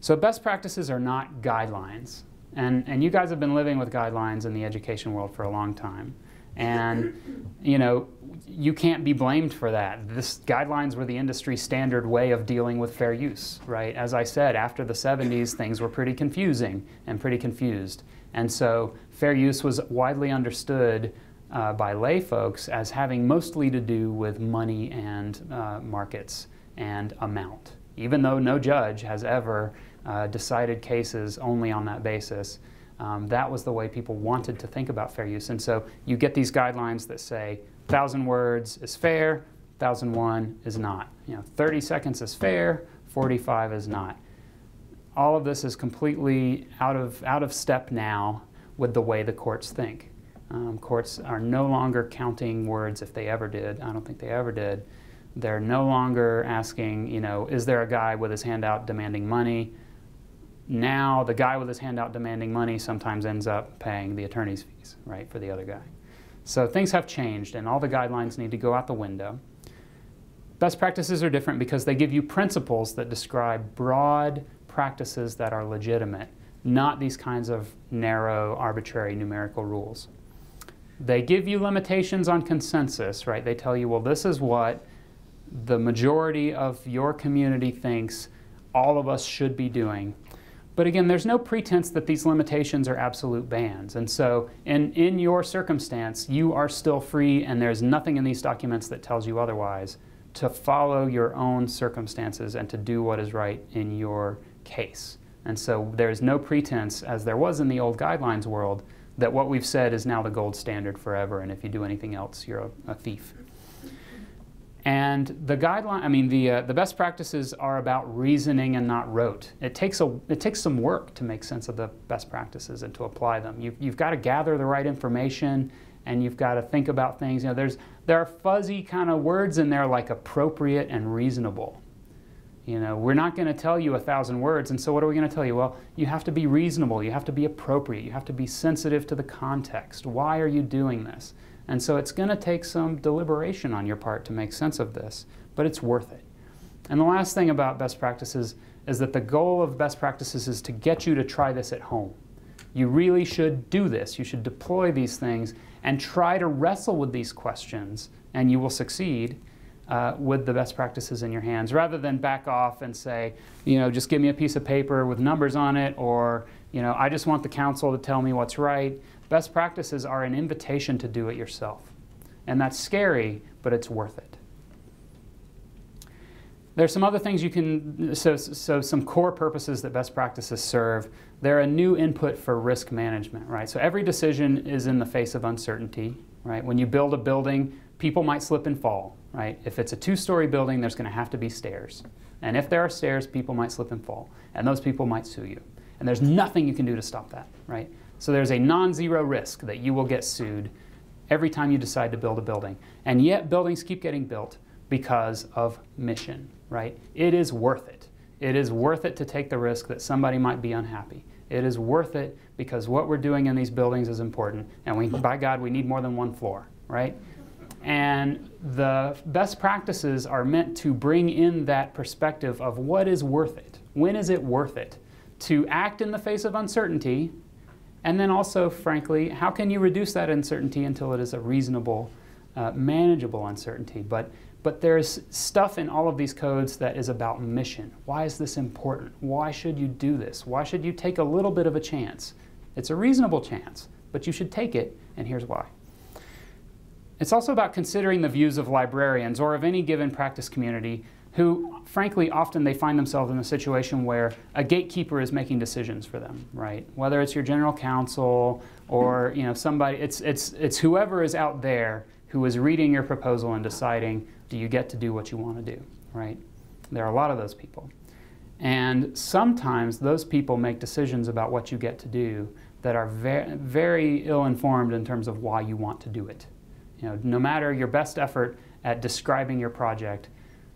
So best practices are not guidelines. And you guys have been living with guidelines in the education world for a long time. And you know, you can't be blamed for that. These guidelines were the industry standard way of dealing with fair use, right? As I said, after the 70s, things were pretty confusing and pretty confused. And so fair use was widely understood by lay folks as having mostly to do with money and markets and amount, even though no judge has ever decided cases only on that basis. That was the way people wanted to think about fair use. And so you get these guidelines that say 1,000 words is fair, 1,001 is not. You know, 30 seconds is fair, 45 is not. All of this is completely out of step now with the way the courts think. Courts are no longer counting words if they ever did. I don't think they ever did. They're no longer asking, you know, is there a guy with his hand out demanding money? Now the guy with his hand out demanding money sometimes ends up paying the attorney's fees, right, for the other guy. So things have changed and all the guidelines need to go out the window. Best practices are different because they give you principles that describe broad practices that are legitimate, not these kinds of narrow, arbitrary numerical rules. They give you limitations on consensus, right? They tell you, well, this is what the majority of your community thinks all of us should be doing. But again, there's no pretense that these limitations are absolute bans. And so in your circumstance, you are still free, and there's nothing in these documents that tells you otherwise, to follow your own circumstances and to do what is right in your case. And so there's no pretense, as there was in the old guidelines world, that what we've said is now the gold standard forever, and if you do anything else, you're a thief. And the best practices are about reasoning and not rote. It takes some work to make sense of the best practices and to apply them. You've got to gather the right information, and you've got to think about things. You know, there are fuzzy kind of words in there like appropriate and reasonable. You know, we're not going to tell you 1,000 words, and so what are we going to tell you? Well, you have to be reasonable. You have to be appropriate. You have to be sensitive to the context. Why are you doing this? And so it's going to take some deliberation on your part to make sense of this, but it's worth it. And the last thing about best practices is that the goal of best practices is to get you to try this at home. You really should do this. You should deploy these things and try to wrestle with these questions, and you will succeed with the best practices in your hands, rather than back off and say, you know, just give me a piece of paper with numbers on it, or, you know, I just want the council to tell me what's right. Best practices are an invitation to do it yourself. And that's scary, but it's worth it. There's some other things you can, so some core purposes that best practices serve. They're a new input for risk management, right? So every decision is in the face of uncertainty, right? When you build a building, people might slip and fall, right? If it's a two-story building, there's going to have to be stairs. And if there are stairs, people might slip and fall. And those people might sue you. And there's nothing you can do to stop that, right? So there's a non-zero risk that you will get sued every time you decide to build a building. And yet buildings keep getting built because of mission, right? It is worth it. It is worth it to take the risk that somebody might be unhappy. It is worth it because what we're doing in these buildings is important, and we, by God, we need more than one floor, right? And the best practices are meant to bring in that perspective of what is worth it. When is it worth it to act in the face of uncertainty? And then also, frankly, how can you reduce that uncertainty until it is a reasonable, manageable uncertainty? But there's stuff in all of these codes that is about mission. Why is this important? Why should you do this? Why should you take a little bit of a chance? It's a reasonable chance, but you should take it, and here's why. It's also about considering the views of librarians or of any given practice community who, frankly, often they find themselves in a situation where a gatekeeper is making decisions for them, right? Whether it's your general counsel or, you know, somebody, it's whoever is out there who is reading your proposal and deciding, do you get to do what you want to do, right? There are a lot of those people. And sometimes those people make decisions about what you get to do that are very ill-informed in terms of why you want to do it. You know, no matter your best effort at describing your project,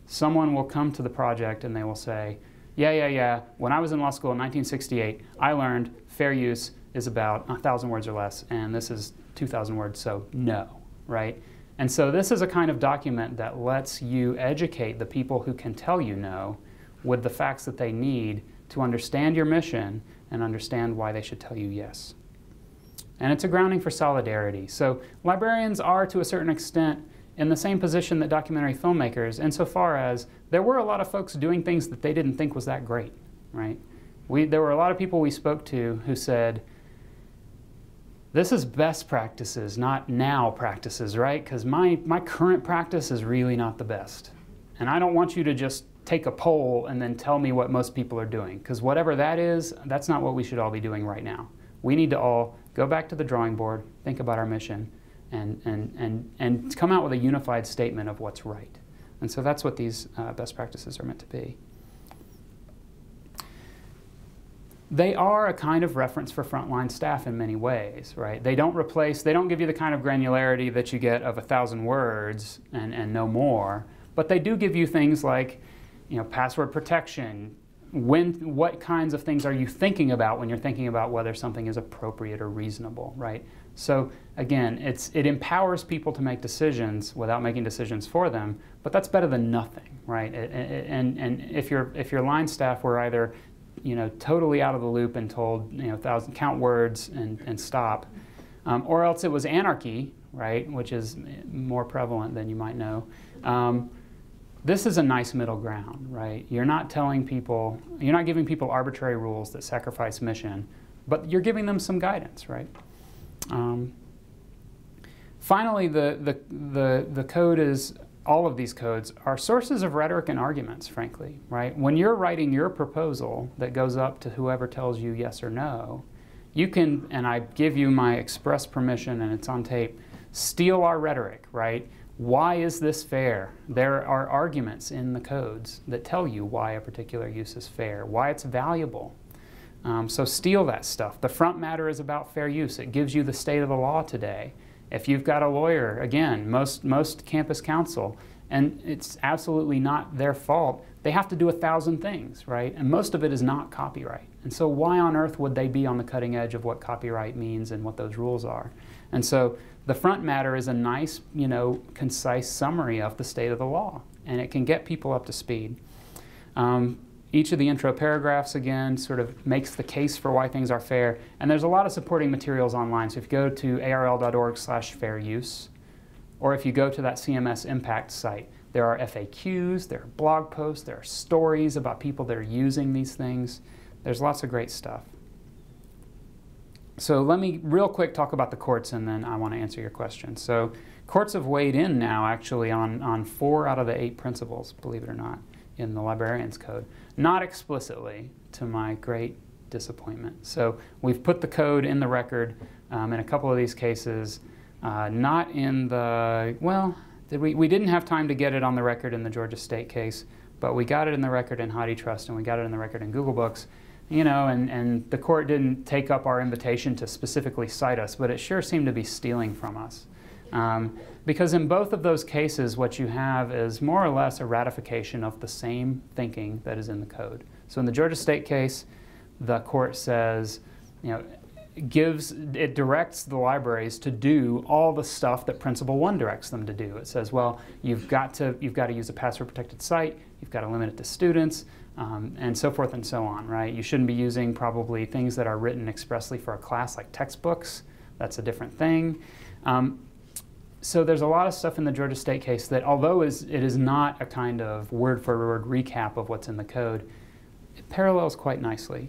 someone will come to the project and they will say, yeah, when I was in law school in 1968, I learned fair use is about 1,000 words or less, and this is 2,000 words, so no, right? And so this is a kind of document that lets you educate the people who can tell you no with the facts that they need to understand your mission and understand why they should tell you yes. And it's a grounding for solidarity. So librarians are, to a certain extent, in the same position that documentary filmmakers, insofar as there were a lot of folks doing things that they didn't think was that great, right? There were a lot of people we spoke to who said, this is best practices, not now practices, right? Because my current practice is really not the best. And I don't want you to just take a poll and then tell me what most people are doing. Because whatever that is, that's not what we should all be doing right now. We need to all go back to the drawing board, think about our mission, and come out with a unified statement of what's right. And so that's what these best practices are meant to be. They are a kind of reference for frontline staff in many ways, right? They don't replace, they don't give you the kind of granularity that you get of 1,000 words and no more, but they do give you things like, you know, password protection, what kinds of things are you thinking about when you're thinking about whether something is appropriate or reasonable, right? So again, it empowers people to make decisions without making decisions for them, but that's better than nothing, right? And if your line staff were either, you know, totally out of the loop and told, you know, 1,000 count words and stop, or else it was anarchy, right, which is more prevalent than you might know. This is a nice middle ground, right? You're not telling people, you're not giving people arbitrary rules that sacrifice mission, but you're giving them some guidance, right? Finally, the code is, all of these codes are sources of rhetoric and arguments, frankly, right? When you're writing your proposal that goes up to whoever tells you yes or no, you can, and I give you my express permission and it's on tape, steal our rhetoric, right? Why is this fair? There are arguments in the codes that tell you why a particular use is fair, why it's valuable. So steal that stuff. The front matter is about fair use. It gives you the state of the law today. If you've got a lawyer, again, most campus counsel, and it's absolutely not their fault, they have to do 1,000 things, right? And most of it is not copyright. And so why on earth would they be on the cutting edge of what copyright means and what those rules are? And so the front matter is a nice, you know, concise summary of the state of the law, and it can get people up to speed. Each of the intro paragraphs, again, sort of makes the case for why things are fair. And there's a lot of supporting materials online. So if you go to arl.org/fair use, or if you go to that CMS Impact site, there are FAQs, there are blog posts, there are stories about people that are using these things. There's lots of great stuff. So let me real quick talk about the courts, and then I want to answer your question. So courts have weighed in now, actually, on 4 out of the 8 principles, believe it or not, in the librarian's code. Not explicitly, to my great disappointment. So we've put the code in the record in a couple of these cases, not in the, well, we didn't have time to get it on the record in the Georgia State case, but we got it in the record in HathiTrust, and we got it in the record in Google Books, you know, and the court didn't take up our invitation to specifically cite us, but it sure seemed to be stealing from us. Because in both of those cases, what you have is more or less a ratification of the same thinking that is in the code. So in the Georgia State case, the court says, you know, it directs the libraries to do all the stuff that Principle 1 directs them to do. It says, well, you've got to use a password-protected site, you've got to limit it to students, and so forth and so on, right? You shouldn't be using probably things that are written expressly for a class, like textbooks. That's a different thing. So there's a lot of stuff in the Georgia State case that, although it is not a kind of word-for-word recap of what's in the code, it parallels quite nicely.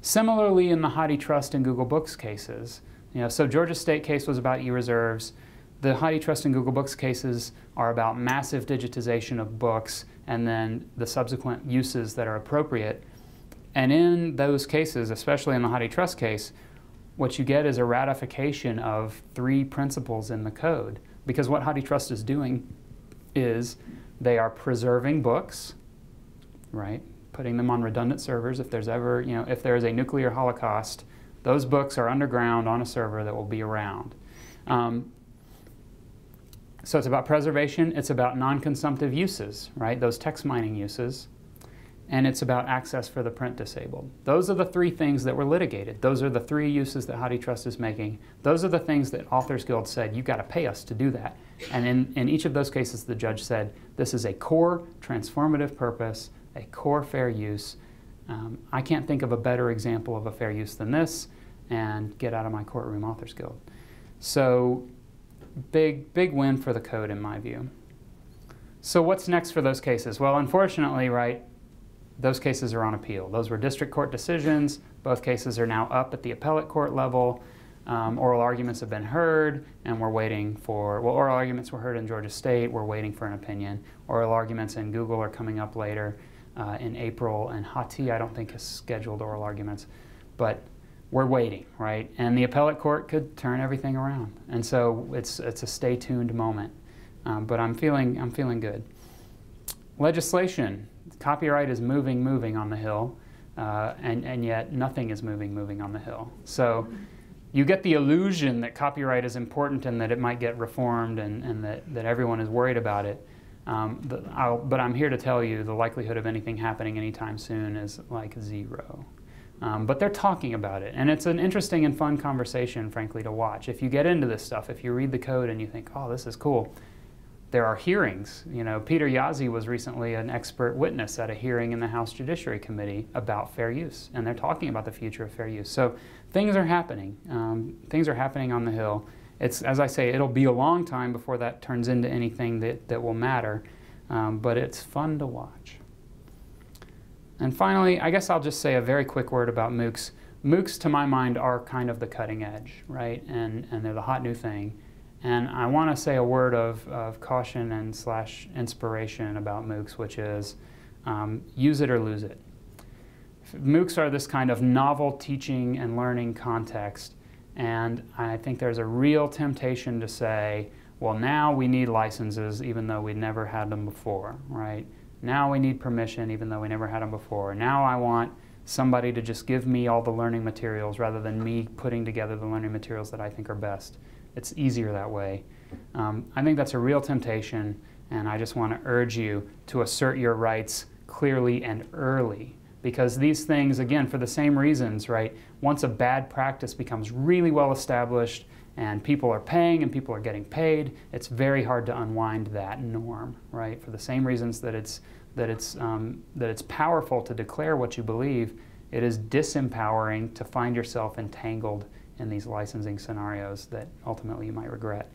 Similarly, in the HathiTrust and Google Books cases, you know, so Georgia State case was about e-reserves. The HathiTrust and Google Books cases are about massive digitization of books and then the subsequent uses that are appropriate. And in those cases, especially in the HathiTrust case, what you get is a ratification of 3 principles in the code. Because what HathiTrust is doing is they are preserving books, right? Putting them on redundant servers. If there's ever, you know, if there is a nuclear holocaust, those books are underground on a server that will be around. So it's about preservation. It's about non-consumptive uses, right? Those text mining uses. And it's about access for the print disabled. Those are the 3 things that were litigated. Those are the 3 uses that HathiTrust is making. Those are the things that Authors Guild said, you've got to pay us to do that. And in each of those cases, the judge said, this is a core transformative purpose, a core fair use. I can't think of a better example of a fair use than this, and get out of my courtroom, Authors Guild. So big win for the code in my view. So what's next for those cases? Well, unfortunately, right, those cases are on appeal. Those were district court decisions. Both cases are now up at the appellate court level. Oral arguments have been heard, and we're waiting for, well, oral arguments were heard in Georgia State. We're waiting for an opinion. Oral arguments in Google are coming up later in April, and Hathi, I don't think, has scheduled oral arguments. But we're waiting, right? And the appellate court could turn everything around. And so it's a stay tuned moment. But I'm feeling good. Legislation. Copyright is moving on the hill, and yet nothing is moving on the hill. So you get the illusion that copyright is important and that it might get reformed and that everyone is worried about it. But I'm here to tell you the likelihood of anything happening anytime soon is like 0. But they're talking about it, and it's an interesting and fun conversation, frankly, to watch. If you get into this stuff, if you read the code and you think, oh, this is cool, there are hearings. You know, Peter Jaszi was recently an expert witness at a hearing in the House Judiciary Committee about fair use, and they're talking about the future of fair use. So things are happening. Things are happening on the Hill. It's, as I say, it'll be a long time before that turns into anything that will matter, but it's fun to watch. And finally, I guess I'll just say a very quick word about MOOCs. MOOCs, to my mind, are kind of the cutting edge, right? And they're the hot new thing. And I want to say a word of caution and / inspiration about MOOCs, which is use it or lose it. MOOCs are this kind of novel teaching and learning context, and I think there's a real temptation to say, well, now we need licenses even though we never had them before, right? Now we need permission even though we never had them before. Now I want somebody to just give me all the learning materials rather than me putting together the learning materials that I think are best. It's easier that way. I think that's a real temptation, and I just want to urge you to assert your rights clearly and early. Because these things, again, for the same reasons, right? Once a bad practice becomes really well established and people are paying and people are getting paid, it's very hard to unwind that norm, right? For the same reasons that it's that it's powerful to declare what you believe, it is disempowering to find yourself entangled in these licensing scenarios that ultimately you might regret.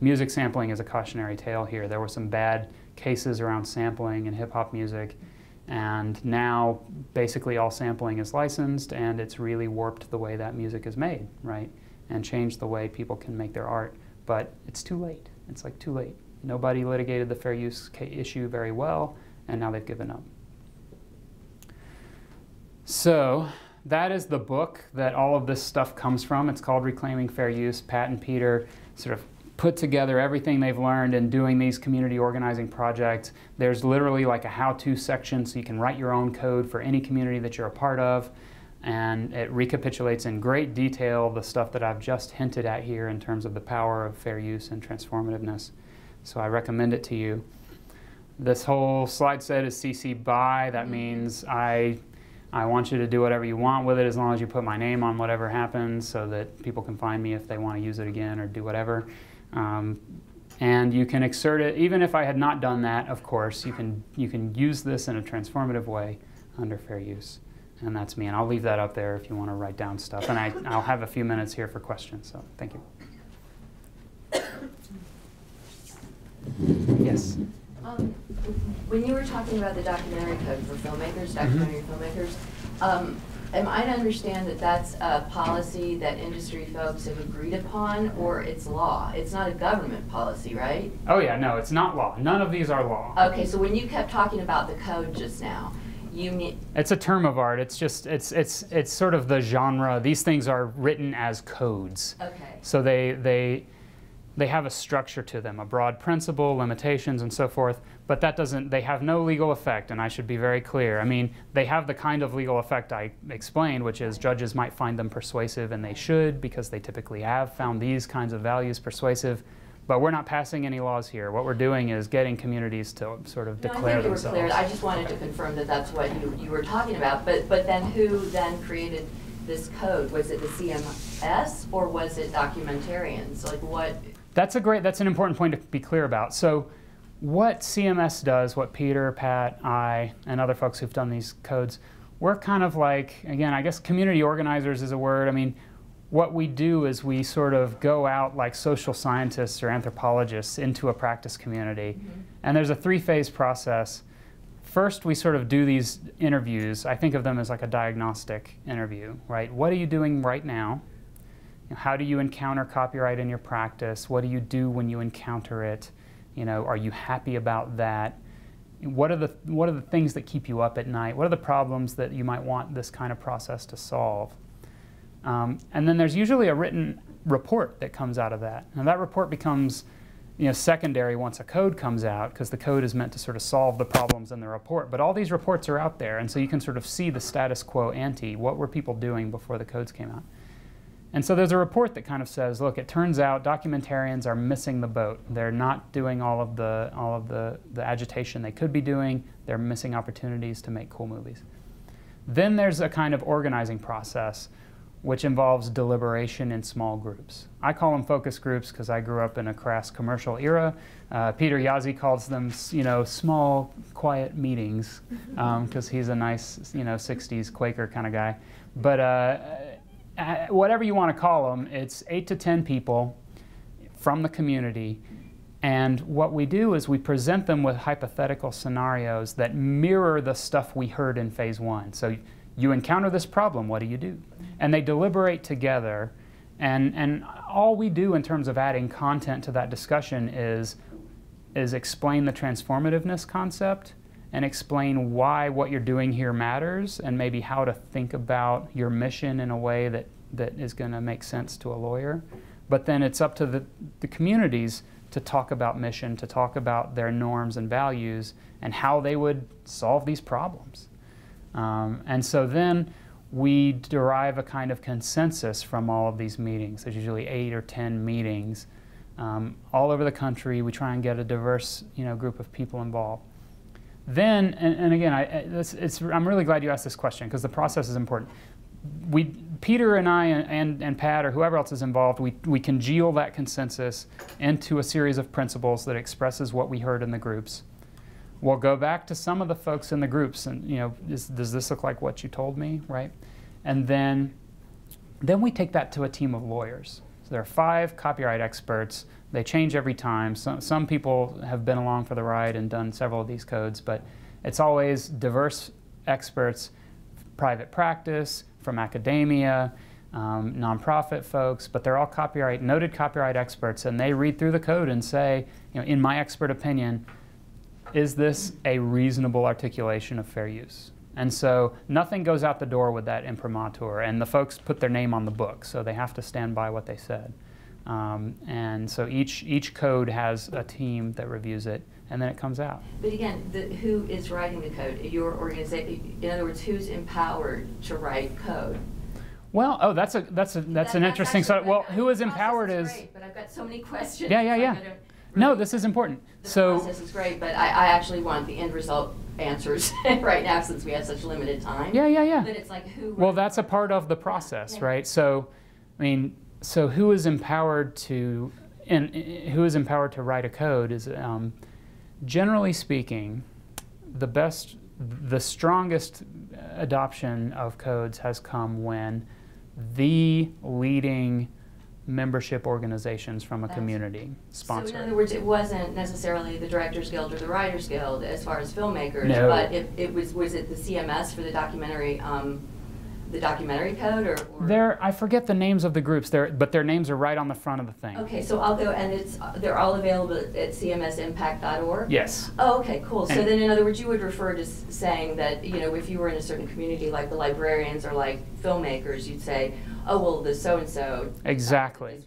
Music sampling is a cautionary tale here. There were some bad cases around sampling and hip-hop music, and now basically all sampling is licensed, and it's really warped the way that music is made, right? And changed the way people can make their art. But it's too late. It's like too late. Nobody litigated the fair use issue very well, and now they've given up. So that is the book that all of this stuff comes from. It's called Reclaiming Fair Use. Pat and Peter sort of put together everything they've learned in doing these community organizing projects. There's literally like a how-to section, so you can write your own code for any community that you're a part of. And it recapitulates in great detail the stuff that I've just hinted at here in terms of the power of fair use and transformativeness. So I recommend it to you. This whole slide set is CC BY. That means I want you to do whatever you want with it as long as you put my name on whatever happens so that people can find me if they want to use it again or do whatever. And you can exert it. Even if I had not done that, of course, you can use this in a transformative way under fair use. And that's me, and I'll leave that up there if you want to write down stuff. And I'll have a few minutes here for questions, so thank you. Yes? When you were talking about the documentary code for filmmakers, documentary filmmakers, am I to understand that that's a policy that industry folks have agreed upon, or it's law? It's not a government policy, right? Oh yeah, no, it's not law. None of these are law. Okay, so when you kept talking about the code just now, it's a term of art. It's just it's sort of the genre. These things are written as codes. Okay. So they have a structure to them, a broad principle, limitations, and so forth. But that doesn't. They have no legal effect, and I should be very clear. I mean, they have the kind of legal effect I explained, which is judges might find them persuasive, and they should, because they typically have found these kinds of values persuasive. But we're not passing any laws here. What we're doing is getting communities to sort of declare themselves. I think you were clear. I just wanted to confirm that that's what you were talking about. But then who then created this code? Was it the CMS or was it documentarians? Like what? That's an important point to be clear about. So what CMS does, what Peter, Pat, I, and other folks who've done these codes, we're kind of like, again, I guess community organizers is a word. I mean, what we do is we sort of go out like social scientists or anthropologists into a practice community. Mm-hmm. And there's a three-phase process. First, we sort of do these interviews. I think of them as like a diagnostic interview, right? What are you doing right now? How do you encounter copyright in your practice? What do you do when you encounter it? You know, are you happy about that? What are the things that keep you up at night? What are the problems that you might want this kind of process to solve? And then there's usually a written report that comes out of that. And that report becomes, you know, secondary once a code comes out, because the code is meant to sort of solve the problems in the report. But all these reports are out there, and so you can sort of see the status quo ante. What were people doing before the codes came out? And so there's a report that kind of says, look, it turns out documentarians are missing the boat. They're not doing all of the agitation they could be doing. They're missing opportunities to make cool movies. Then there's a kind of organizing process, which involves deliberation in small groups. I call them focus groups because I grew up in a crass commercial era. Peter Jaszi calls them, you know, small, quiet meetings, because he's a nice, you know, 60s Quaker kind of guy. But whatever you want to call them, it's 8 to 10 people from the community. And what we do is we present them with hypothetical scenarios that mirror the stuff we heard in phase one. So you encounter this problem, what do you do? And they deliberate together, and all we do in terms of adding content to that discussion is explain the transformativeness concept and explain why what you're doing here matters and maybe how to think about your mission in a way that is going to make sense to a lawyer. But then it's up to the communities to talk about mission, to talk about their norms and values and how they would solve these problems. And so then we derive a kind of consensus from all of these meetings. There's usually 8 or 10 meetings all over the country. We try and get a diverse, you know, group of people involved. Then, and again, I'm really glad you asked this question because the process is important. Peter and I and Pat or whoever else is involved, we congeal that consensus into a series of principles that expresses what we heard in the groups. We'll go back to some of the folks in the groups and, you know, does this look like what you told me, right? And then we take that to a team of lawyers. So there are 5 copyright experts. They change every time. Some people have been along for the ride and done several of these codes, but it's always diverse experts, private practice, from academia, nonprofit folks, but they're all noted copyright experts, and they read through the code and say, you know, in my expert opinion, is this a reasonable articulation of fair use? And so nothing goes out the door with that imprimatur, and the folks put their name on the book, so they have to stand by what they said. And so each code has a team that reviews it, and then it comes out. But again, who is writing the code? Your organization? In other words, who's empowered to write code? Well, oh, that's an interesting sort. Well, who is empowered is great, but I've got so many questions. Yeah. Really, no, this is important. The process is great, but I actually want the end result answers right now, since we have such limited time. Yeah. But it's like who. Well, that's a part of the process, right? So, I mean, so who is empowered to write a code is generally speaking the strongest adoption of codes has come when the leading membership organizations from a community sponsor. So in other words, it wasn't necessarily the Directors Guild or the Writers Guild as far as filmmakers, no. But was it the CMS for the documentary code, or? I forget the names of the groups, but their names are right on the front of the thing. Okay, so I'll go, and they're all available at cmsimpact.org? Yes. Oh, okay, cool. And so then, in other words, you would refer to saying that, you know, if you were in a certain community, like the librarians or like filmmakers, you'd say, oh, well, the so-and-so. Exactly. Okay.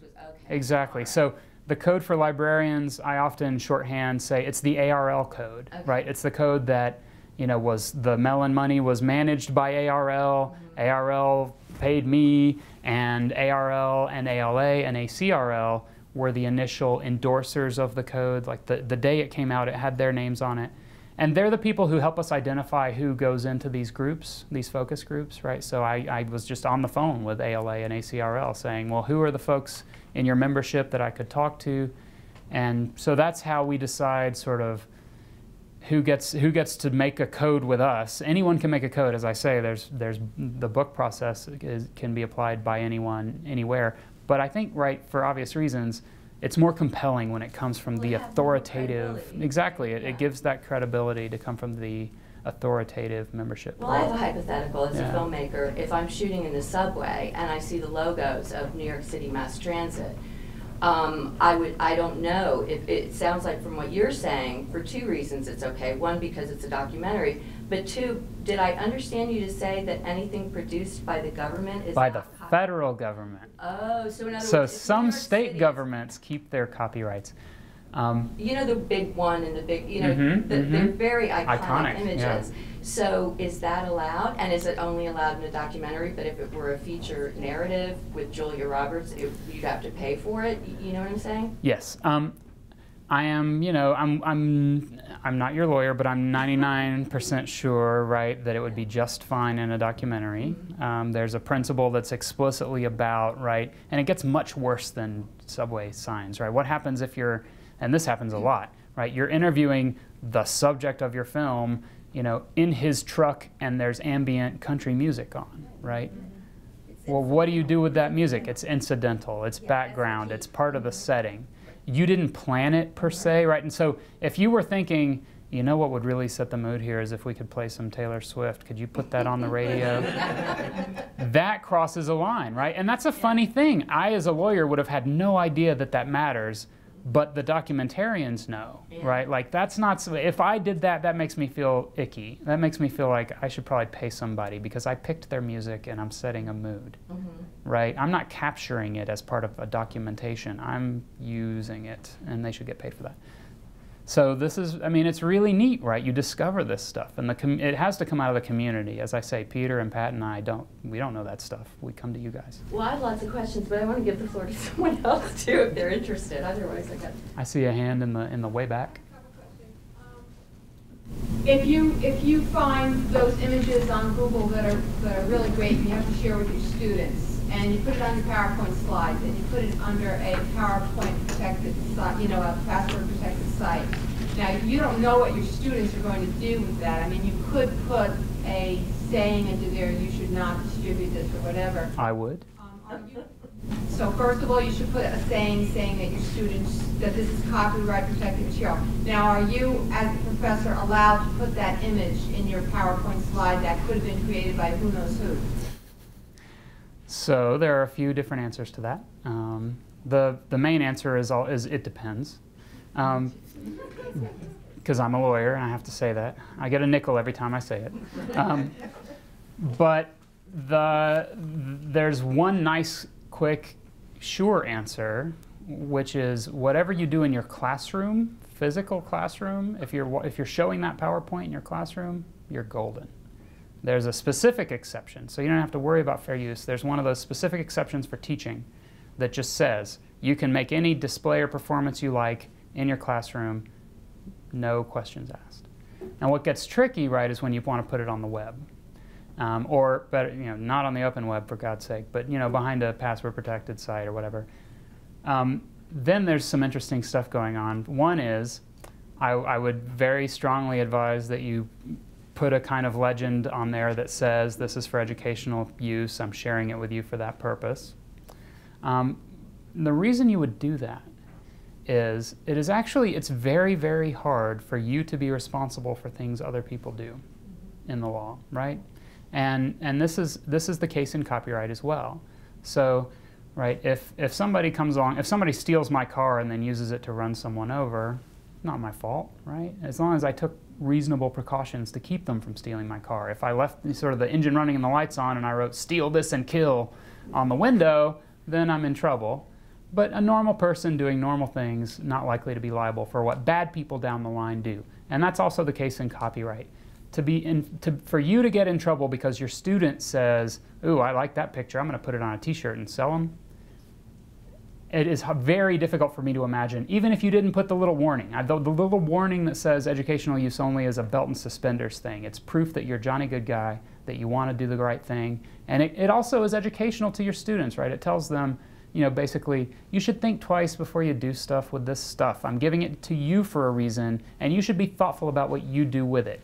Exactly. So the code for librarians, I often shorthand say it's the ARL code, okay. Right? It's the code that, you know, the Mellon money was managed by ARL, mm-hmm. ARL paid me, and ARL and ALA and ACRL were the initial endorsers of the code. Like the day it came out, it had their names on it. And they're the people who help us identify who goes into these groups, these focus groups, right? So I was just on the phone with ALA and ACRL saying, well, who are the folks in your membership that I could talk to? And so that's how we decide sort of who gets to make a code with us. Anyone can make a code, as I say. There's the book process can be applied by anyone anywhere. But I think, right, for obvious reasons, it's more compelling when it comes from the authoritative. Exactly, it gives that credibility to come from the authoritative membership. Well, I have a hypothetical as a filmmaker. If I'm shooting in the subway and I see the logos of New York City Mass Transit, I don't know if it sounds like from what you're saying, for 2 reasons it's okay. 1, because it's a documentary, but 2, did I understand you to say that anything produced by the government is by the federal government? Oh, so in other words, some state governments keep their copyrights. You know, the big one and the big, you know, they're very iconic images. Yeah. So is that allowed? And is it only allowed in a documentary? But if it were a feature narrative with Julia Roberts, you'd have to pay for it. You know what I'm saying? Yes. I am, you know, I'm not your lawyer, but I'm 99% sure, right, that it would be just fine in a documentary. There's a principle that's explicitly about, right, and it gets much worse than subway signs, right? What happens if you're, and this happens a lot, right? You're interviewing the subject of your film, you know, in his truck, and there's ambient country music on, right? Well, what do you do with that music? It's incidental, it's background, it's part of the setting. You didn't plan it per se, right? And so if you were thinking, you know what would really set the mood here is if we could play some Taylor Swift. Could you put that on the radio? That crosses a line, right? And that's a funny thing. I, as a lawyer, would have had no idea that that matters, but the documentarians know, right? Like, that's not, if I did that, that makes me feel icky. That makes me feel like I should probably pay somebody because I picked their music and I'm setting a mood, right? I'm not capturing it as part of a documentation. I'm using it, and they should get paid for that. So this is, I mean, it's really neat, right? You discover this stuff, and it has to come out of the community. As I say, Peter and Pat and I we don't know that stuff. We come to you guys. Well, I have lots of questions, but I want to give the floor to someone else too if they're interested. Otherwise, I see a hand in the way back. I have a question. If you find those images on Google that are really great, and you have to share with your students, and you put it on your PowerPoint slides, and you put it under a PowerPoint protected site, you know, a password protected site, Now, you don't know what your students are going to do with that. I mean, you could put a saying into there, you should not distribute this or whatever. I would. So first of all, you should put a saying saying that your students, that this is copyright protected material. Now, are you, as a professor, allowed to put that image in your PowerPoint slide that could have been created by who knows who? So there are a few different answers to that. The main answer is it depends. Because I'm a lawyer and I have to say that. I get a nickel every time I say it. But there's one nice, quick, sure answer, which is whatever you do in your classroom, physical classroom, if you're showing that PowerPoint in your classroom, you're golden. There's a specific exception, so you don't have to worry about fair use. There's one of those specific exceptions for teaching that just says you can make any display or performance you like in your classroom, no questions asked. Now what gets tricky, right, is when you want to put it on the web. Or better, you know, not on the open web for God's sake, but you know, behind a password protected site or whatever. Then there's some interesting stuff going on. One is, I would very strongly advise that you put a kind of legend on there that says this is for educational use, I'm sharing it with you for that purpose. The reason you would do that is it is actually, it's very, very hard for you to be responsible for things other people do in the law, right? And this is the case in copyright as well. So, right, if somebody comes along, if somebody steals my car and then uses it to run someone over, not my fault, right? As long as I took reasonable precautions to keep them from stealing my car. If I left sort of the engine running and the lights on and I wrote "steal this and kill" on the window, then I'm in trouble. But a normal person doing normal things, not likely to be liable for what bad people down the line do. And that's also the case in copyright. For you to get in trouble because your student says, "Ooh, I like that picture, I'm going to put it on a t-shirt and sell them," it is very difficult for me to imagine, even if you didn't put the little warning. The little warning that says educational use only is a belt and suspenders thing. It's proof that you're Johnny Good Guy, that you want to do the right thing. And it also is educational to your students, right? It tells them, you know, basically, you should think twice before you do stuff with this stuff. I'm giving it to you for a reason, and you should be thoughtful about what you do with it.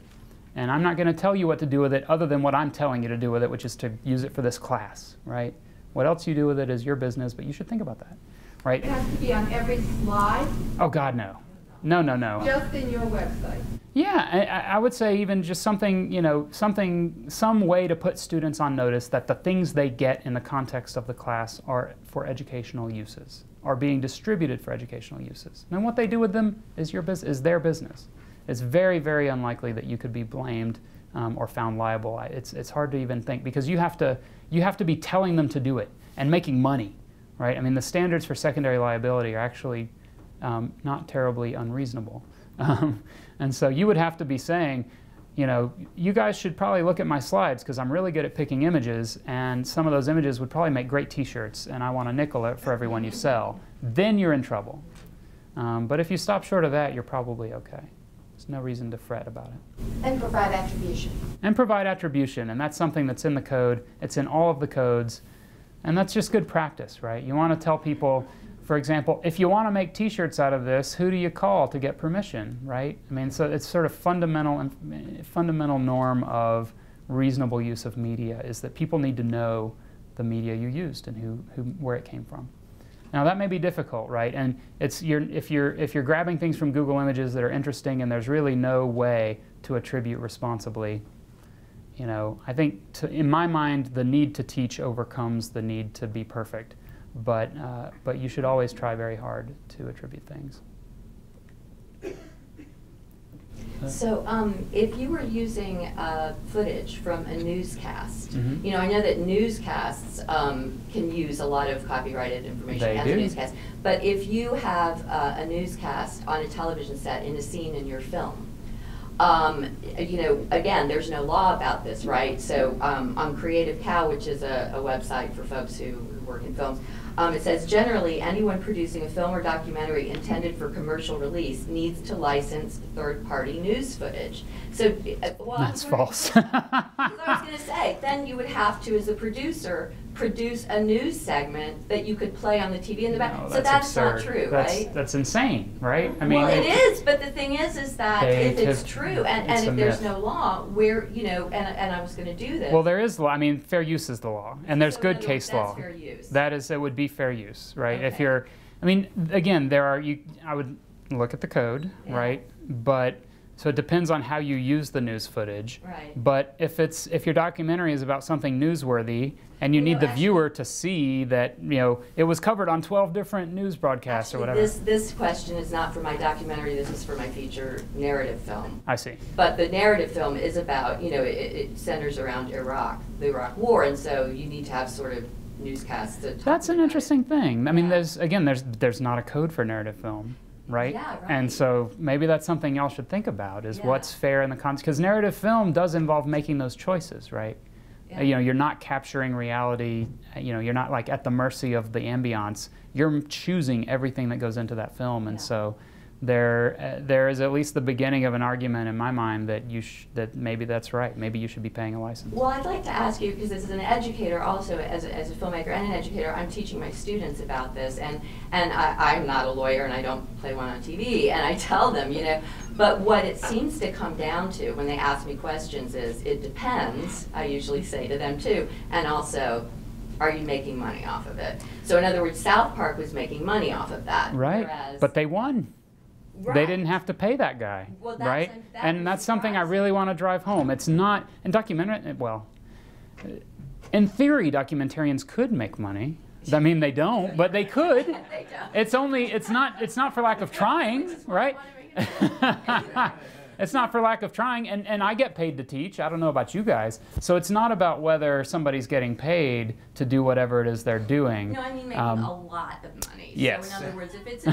And I'm not going to tell you what to do with it other than what I'm telling you to do with it, which is to use it for this class, right? What else you do with it is your business, but you should think about that, right? It has to be on every slide? Oh, God, no. No, no, no. Just in your website? Yeah, I would say even just something, you know, some way to put students on notice that the things they get in the context of the class are for educational uses, are being distributed for educational uses. And what they do with them is their business. It's very, very unlikely that you could be blamed or found liable. It's hard to even think, because you have to be telling them to do it and making money, right? I mean, the standards for secondary liability are actually not terribly unreasonable. And so you would have to be saying, you know, you guys should probably look at my slides because I'm really good at picking images, and some of those images would probably make great t-shirts, and I want a nickel for every one you sell. Then you're in trouble. But if you stop short of that, you're probably okay. There's no reason to fret about it. And provide attribution. And provide attribution, and that's something that's in the code. It's in all of the codes, and that's just good practice, right? You want to tell people, for example, if you want to make t-shirts out of this, who do you call to get permission, right? I mean, so it's sort of fundamental norm of reasonable use of media is that people need to know the media you used and where it came from. Now that may be difficult, right? And it's if you're grabbing things from Google Images that are interesting and there's really no way to attribute responsibly, you know, I think in my mind the need to teach overcomes the need to be perfect. But you should always try very hard to attribute things. So if you were using footage from a newscast, mm-hmm. you know, I know that newscasts can use a lot of copyrighted information as a newscast, but if you have a newscast on a television set in a scene in your film, you know, again, there's no law about this, right? So on Creative Cow, which is a website for folks who work in films, it says, generally, anyone producing a film or documentary intended for commercial release needs to license third-party news footage. So, well, that's false. I was going to say, then you would have to, as a producer, produce a news segment that you could play on the TV in the back. No, so that's not true, right? That's insane, right? I mean, well, it is, but the thing is that if it's true, and if there's no law, where, you know, and I was going to do this. Well, there is law. I mean, fair use is the law, and there's good case law. Fair use. That is, it would be fair use, right? Okay. If you're, I mean, again, there are, I would look at the code, yeah, right? But so it depends on how you use the news footage. Right. But if your documentary is about something newsworthy and you need the viewer to see that, you know, it was covered on 12 different news broadcasts or whatever. This question is not for my documentary. This is for my feature narrative film. I see. But the narrative film is about, you know, it centers around Iraq, the Iraq War, and so you need to have sort of newscasts to talk. That's an interesting thing. I mean, yeah, there's not a code for narrative film. Right? Yeah, right, and so maybe that's something y'all should think about: is, yeah, what's fair in the context, because narrative film does involve making those choices, right? Yeah. You know, you're not capturing reality. You know, you're not like at the mercy of the ambiance. You're choosing everything that goes into that film, and yeah, so there is at least the beginning of an argument in my mind that that maybe that's right. Maybe you should be paying a license. Well, I'd like to ask you, because as an educator, also as a filmmaker and an educator, I'm teaching my students about this, and I'm not a lawyer and I don't play one on TV, and I tell them, you know, but what it seems to come down to when they ask me questions is, it depends, I usually say to them too, and also, are you making money off of it? So in other words, South Park was making money off of that. Right, but they won. Right. They didn't have to pay that guy, well, right? And that's something I really want to drive home. It's not, and well, in theory, documentarians could make money. I mean, they don't, but they could. They don't. It's not for lack of trying, right? It's not for lack of trying, and I get paid to teach. I don't know about you guys. So it's not about whether somebody's getting paid to do whatever it is they're doing. No, I mean making a lot of money. Yes. So in other words, if it's a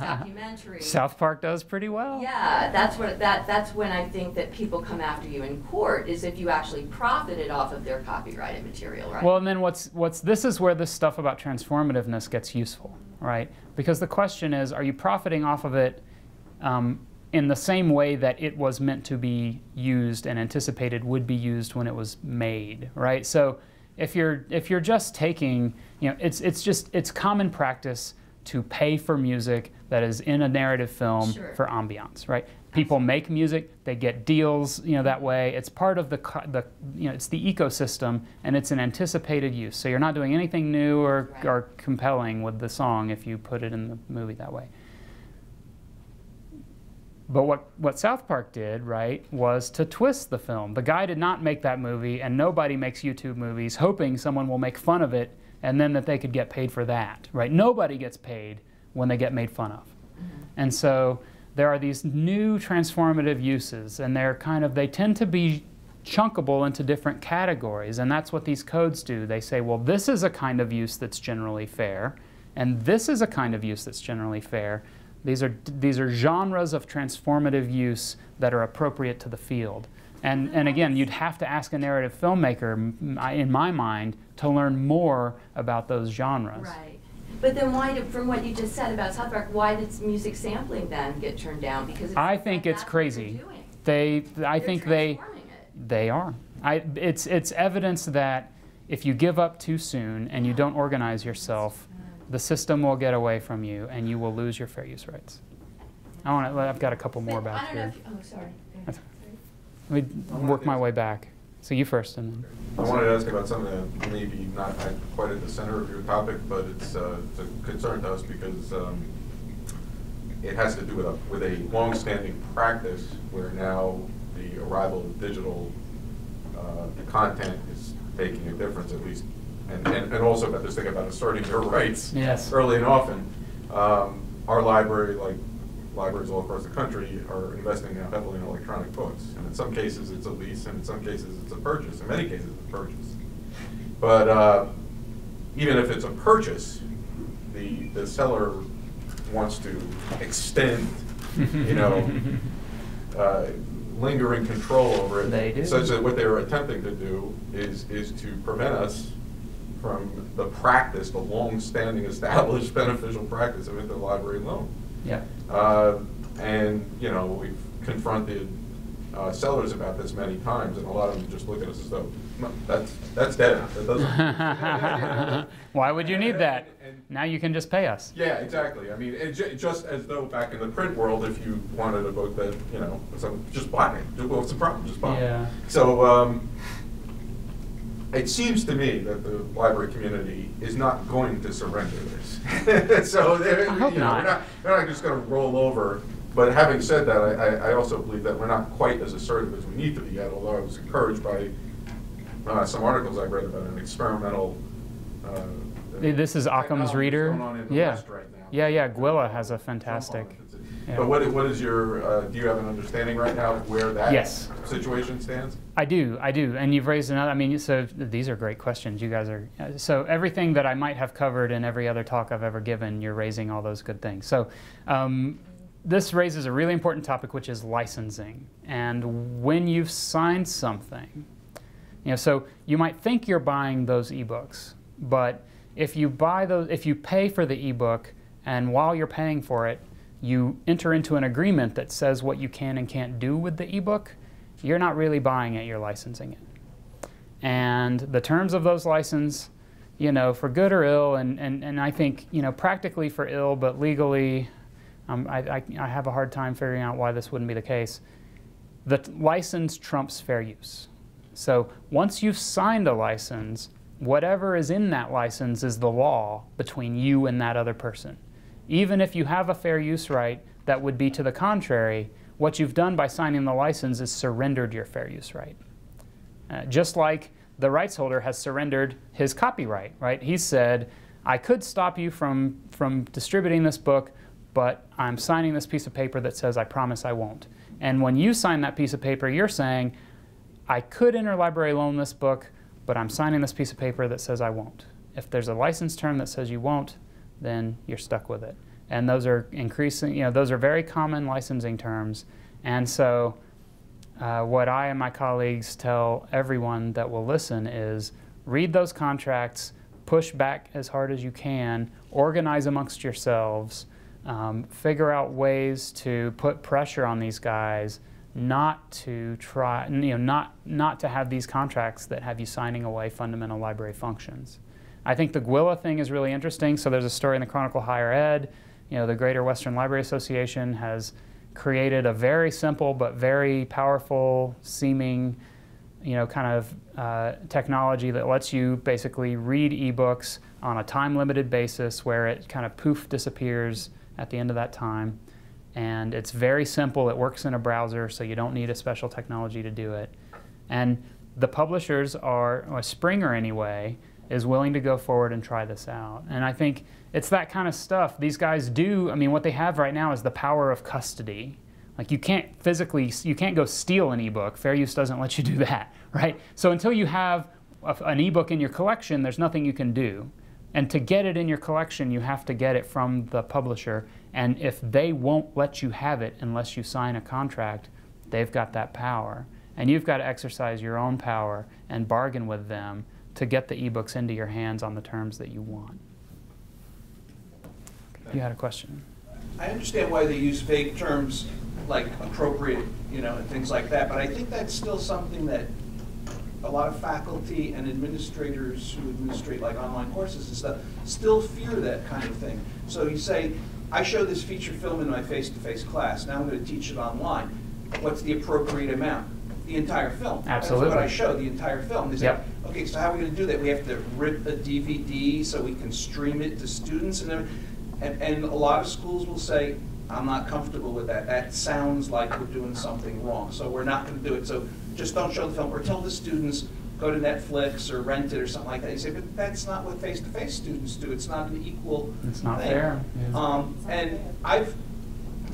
documentary. South Park does pretty well. Yeah, that's when I think that people come after you in court, is if you actually profited off of their copyrighted material, right? Well, and then this is where this stuff about transformativeness gets useful, right? Because the question is, are you profiting off of it in the same way that it was meant to be used and anticipated would be used when it was made, right? So if you're just taking, you know, it's common practice to pay for music that is in a narrative film, sure, for ambiance, right? People make music, they get deals, you know, that way. It's part of the you know, it's the ecosystem, and it's an anticipated use. So you're not doing anything new or, right, or compelling with the song if you put it in the movie that way. But what South Park did, right, was to twist the film. The guy did not make that movie, and nobody makes YouTube movies hoping someone will make fun of it and then that they could get paid for that, right? Nobody gets paid when they get made fun of. Mm-hmm. And so there are these new transformative uses, and they're they tend to be chunkable into different categories, and that's what these codes do. They say, well, this is a kind of use that's generally fair, and this is a kind of use that's generally fair. These are genres of transformative use that are appropriate to the field. And again, you'd have to ask a narrative filmmaker, in my mind, to learn more about those genres. Right. But then why, from what you just said about South Park, why did music sampling then get turned down? Because it's, I think it's crazy. They are. It's evidence that if you give up too soon and you don't organize yourself, the system will get away from you, and you will lose your fair use rights. I've got a couple more back here. Let me work my way back. So you first, and then. I wanted to ask about something that maybe not quite at the center of your topic, but it's a concern to us because it has to do with a long-standing practice where now the arrival of digital content is making a difference, at least. And also about this thing about asserting your rights, yes, early and often. Our library, like libraries all across the country, are investing now heavily in electronic books. And in some cases it's a lease, and in some cases it's a purchase. In many cases it's a purchase. But even if it's a purchase, the seller wants to extend, you know, lingering control over it. They do. Such that what they were attempting to do is to prevent us from the practice, the long-standing, established, beneficial practice of interlibrary loan. Yeah. And you know, we've confronted sellers about this many times, and a lot of them just look at us as though, no, that's dead. That doesn't. Why would you need that? And now you can just pay us. Yeah, exactly. I mean, just as though back in the print world, if you wanted a book that, you know, just buy it. Well, it's a problem, just buy it. Yeah. So it seems to me that the library community is not going to surrender this. So they're, they're not just going to roll over. But having said that, I also believe that we're not quite as assertive as we need to be yet, although I was encouraged by some articles I read about an experimental... this is Occam's Reader. Going on in the West right now. Yeah, Gwilla has a fantastic... But what is your, do you have an understanding right now of where that situation stands? I do, and you've raised another, I mean, so these are great questions, you guys are, so everything that I might have covered in every other talk I've ever given, you're raising all those good things. So this raises a really important topic, which is licensing, and when you've signed something, you know, so you might think you're buying those ebooks, but if you buy those, if you pay for the ebook, and while you're paying for it, you enter into an agreement that says what you can and can't do with the ebook, you're not really buying it, you're licensing it. And the terms of those license, you know, for good or ill, and I think, you know, practically for ill, but legally, I have a hard time figuring out why this wouldn't be the case. The license trumps fair use. So once you've signed a license, whatever is in that license is the law between you and that other person. Even if you have a fair use right that would be to the contrary, what you've done by signing the license is surrendered your fair use right. Just like the rights holder has surrendered his copyright, right? He said, I could stop you from distributing this book, but I'm signing this piece of paper that says I promise I won't. And when you sign that piece of paper, you're saying, I could interlibrary loan this book, but I'm signing this piece of paper that says I won't. If there's a license term that says you won't, then you're stuck with it. And those are increasing, you know, those are very common licensing terms. And so what I and my colleagues tell everyone that will listen is read those contracts, push back as hard as you can, organize amongst yourselves, figure out ways to put pressure on these guys not to try, you know, not to have these contracts that have you signing away fundamental library functions. I think the Gwilla thing is really interesting. So there's a story in the Chronicle Higher Ed. You know, the Greater Western Library Association has created a very simple but very powerful seeming, you know, kind of technology that lets you basically read ebooks on a time-limited basis where it kind of poof disappears at the end of that time. And it's very simple. It works in a browser, so you don't need a special technology to do it. And the publishers are, or Springer anyway, is willing to go forward and try this out. And I think it's that kind of stuff. These guys do, I mean, what they have right now is the power of custody. Like you can't physically, you can't go steal an ebook. Fair use doesn't let you do that, right? So until you have an ebook in your collection, there's nothing you can do. And to get it in your collection, you have to get it from the publisher. And if they won't let you have it unless you sign a contract, they've got that power. And you've got to exercise your own power and bargain with them to get the ebooks into your hands on the terms that you want. You had a question. I understand why they use vague terms like appropriate, you know, and things like that, but I think that's still something that a lot of faculty and administrators who administrate like online courses and stuff still fear that kind of thing. So you say, I show this feature film in my face-to-face class, now I'm going to teach it online. What's the appropriate amount? The entire film. Absolutely. That's what I show, the entire film. They say, okay, so how are we going to do that? We have to rip a DVD so we can stream it to students and everything. And a lot of schools will say, I'm not comfortable with that. That sounds like we're doing something wrong, so we're not going to do it. So just don't show the film. Or tell the students, go to Netflix or rent it or something like that. You say, but that's not what face-to-face students do. It's not an equal thing. It's not fair. Yeah. And I've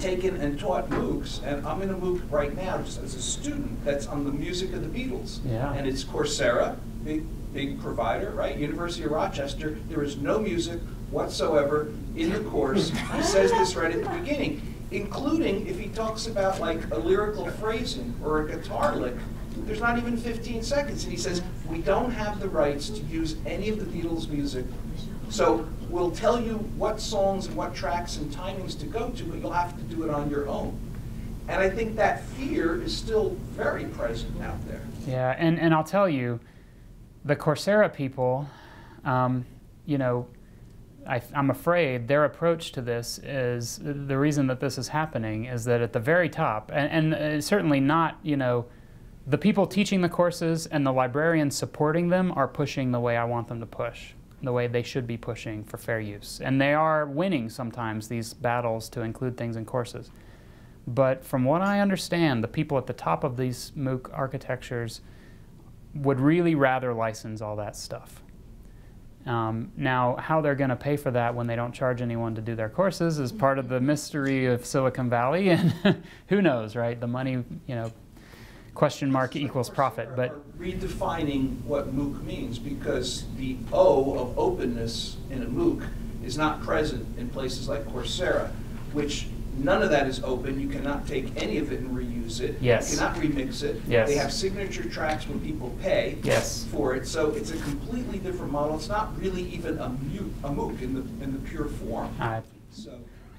taken and taught MOOCs, and I'm in a MOOC right now just as a student that's on the music of the Beatles. Yeah. And it's Coursera, big provider, right? University of Rochester. There is no music whatsoever in the course. He says this right at the beginning, including if he talks about like a lyrical phrasing or a guitar lick, there's not even 15 seconds. And he says, we don't have the rights to use any of the Beatles' music, so we'll tell you what songs and what tracks and timings to go to, but you'll have to do it on your own. And I think that fear is still very present out there. Yeah, and I'll tell you, the Coursera people, you know, I'm afraid their approach to this is, the reason that this is happening is that at the very top, and certainly not, you know, the people teaching the courses and the librarians supporting them are pushing the way I want them to push, the way they should be pushing for fair use. And they are winning sometimes these battles to include things in courses. But from what I understand, the people at the top of these MOOC architectures would really rather license all that stuff. Now, how they're going to pay for that when they don't charge anyone to do their courses is part of the mystery of Silicon Valley, and who knows, right? The money, you know, question mark equals profit. But redefining what MOOC means, because the O of openness in a MOOC is not present in places like Coursera, which none of that is open. You cannot take any of it and reuse it. Yes. You cannot remix it. Yes. They have signature tracks when people pay for it. So it's a completely different model. It's not really even a MOOC in the pure form.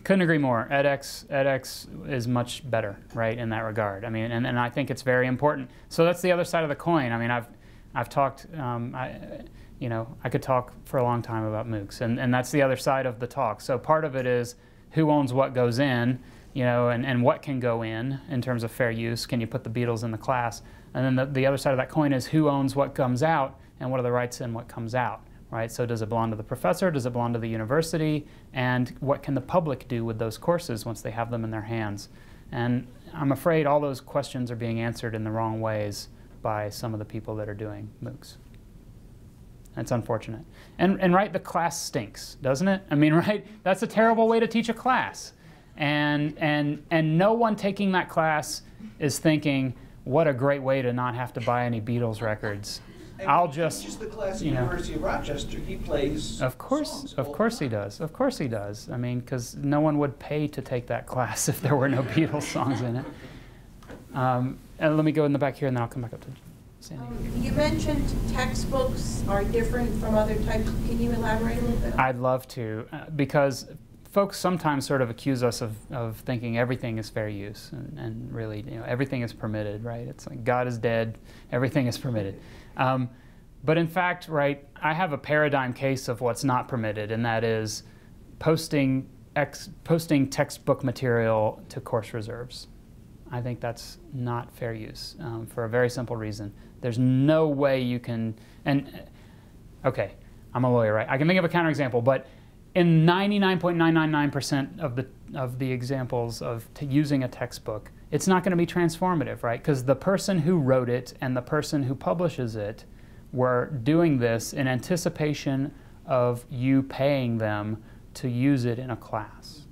Couldn't agree more. EdX is much better, right, in that regard. I mean, and I think it's very important. So that's the other side of the coin. I mean, I've talked, you know, I could talk for a long time about MOOCs, and that's the other side of the talk. So part of it is who owns what goes in, you know, and what can go in terms of fair use. Can you put the Beatles in the class? And then the other side of that coin is who owns what comes out, and what are the rights in what comes out, right? So does it belong to the professor? Does it belong to the university? And what can the public do with those courses once they have them in their hands? And I'm afraid all those questions are being answered in the wrong ways by some of the people that are doing MOOCs. That's unfortunate. And right, the class stinks, doesn't it? I mean, right, that's a terrible way to teach a class. And no one taking that class is thinking, what a great way to not have to buy any Beatles records. And I'll just, teaches the class at University of Rochester. He plays songs all the time. He does. Of course he does. I mean, because no one would pay to take that class if there were no Beatles songs in it. And let me go in the back here, and then I'll come back up to you mentioned textbooks are different from other types. Can you elaborate a little bit? I'd love to, because folks sometimes sort of accuse us of thinking everything is fair use, and really, you know, everything is permitted, right? It's like God is dead, everything is permitted. But in fact, right, I have a paradigm case of what's not permitted, and that is posting textbook material to course reserves. I think that's not fair use for a very simple reason. There's no way you can, and okay, I'm a lawyer, right? I can think of a counterexample, but in 99.999% of the examples of using a textbook, it's not going to be transformative, right? Because the person who wrote it and the person who publishes it were doing this in anticipation of you paying them to use it in a class.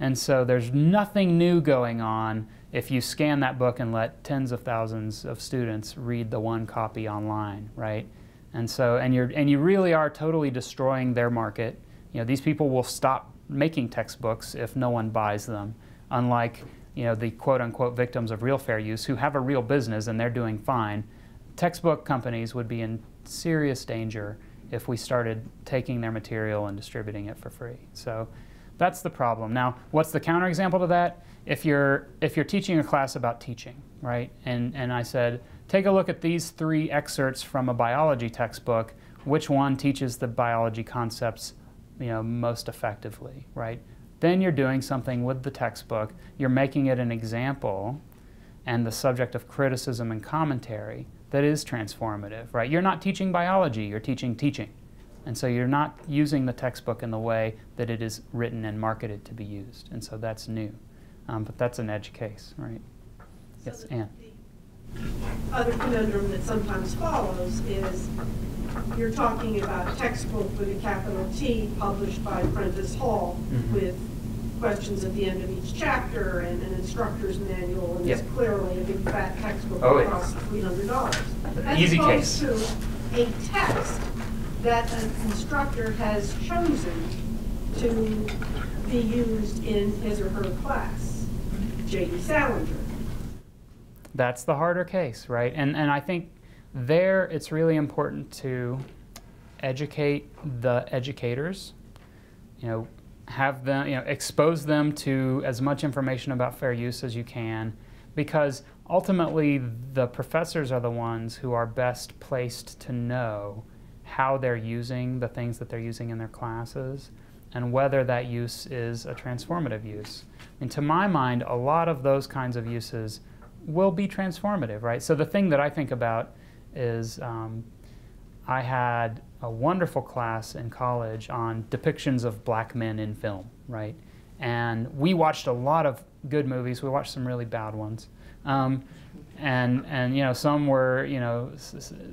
And so there's nothing new going on if you scan that book and let tens of thousands of students read the one copy online, right? And so, and you really are totally destroying their market. You know, these people will stop making textbooks if no one buys them, unlike, you know, the quote-unquote victims of real fair use who have a real business and they're doing fine. Textbook companies would be in serious danger if we started taking their material and distributing it for free. So that's the problem. Now, what's the counterexample to that? If you're teaching a class about teaching, right, and I said, take a look at these 3 excerpts from a biology textbook, which one teaches the biology concepts, you know, most effectively, right? Then you're doing something with the textbook. You're making it an example and the subject of criticism and commentary that is transformative, right? You're not teaching biology, you're teaching teaching. And so you're not using the textbook in the way that it is written and marketed to be used. And so that's new. But that's an edge case, right? So yes, Anne. The other conundrum that sometimes follows is you're talking about textbook with a capital T published by Prentice Hall with questions at the end of each chapter and an instructor's manual, and it's clearly a big fat textbook that costs $300. Easy case. As opposed to a text that an instructor has chosen to be used in his or her class. J.D. Salinger. That's the harder case, right? And I think there it's really important to educate the educators. You know, have them, expose them to as much information about fair use as you can, because ultimately the professors are the ones who are best placed to know how they're using the things that they're using in their classes and whether that use is a transformative use. And to my mind, a lot of those kinds of uses will be transformative, right? So the thing that I think about is I had a wonderful class in college on depictions of black men in film, right? And we watched a lot of good movies. We watched some really bad ones. And some were,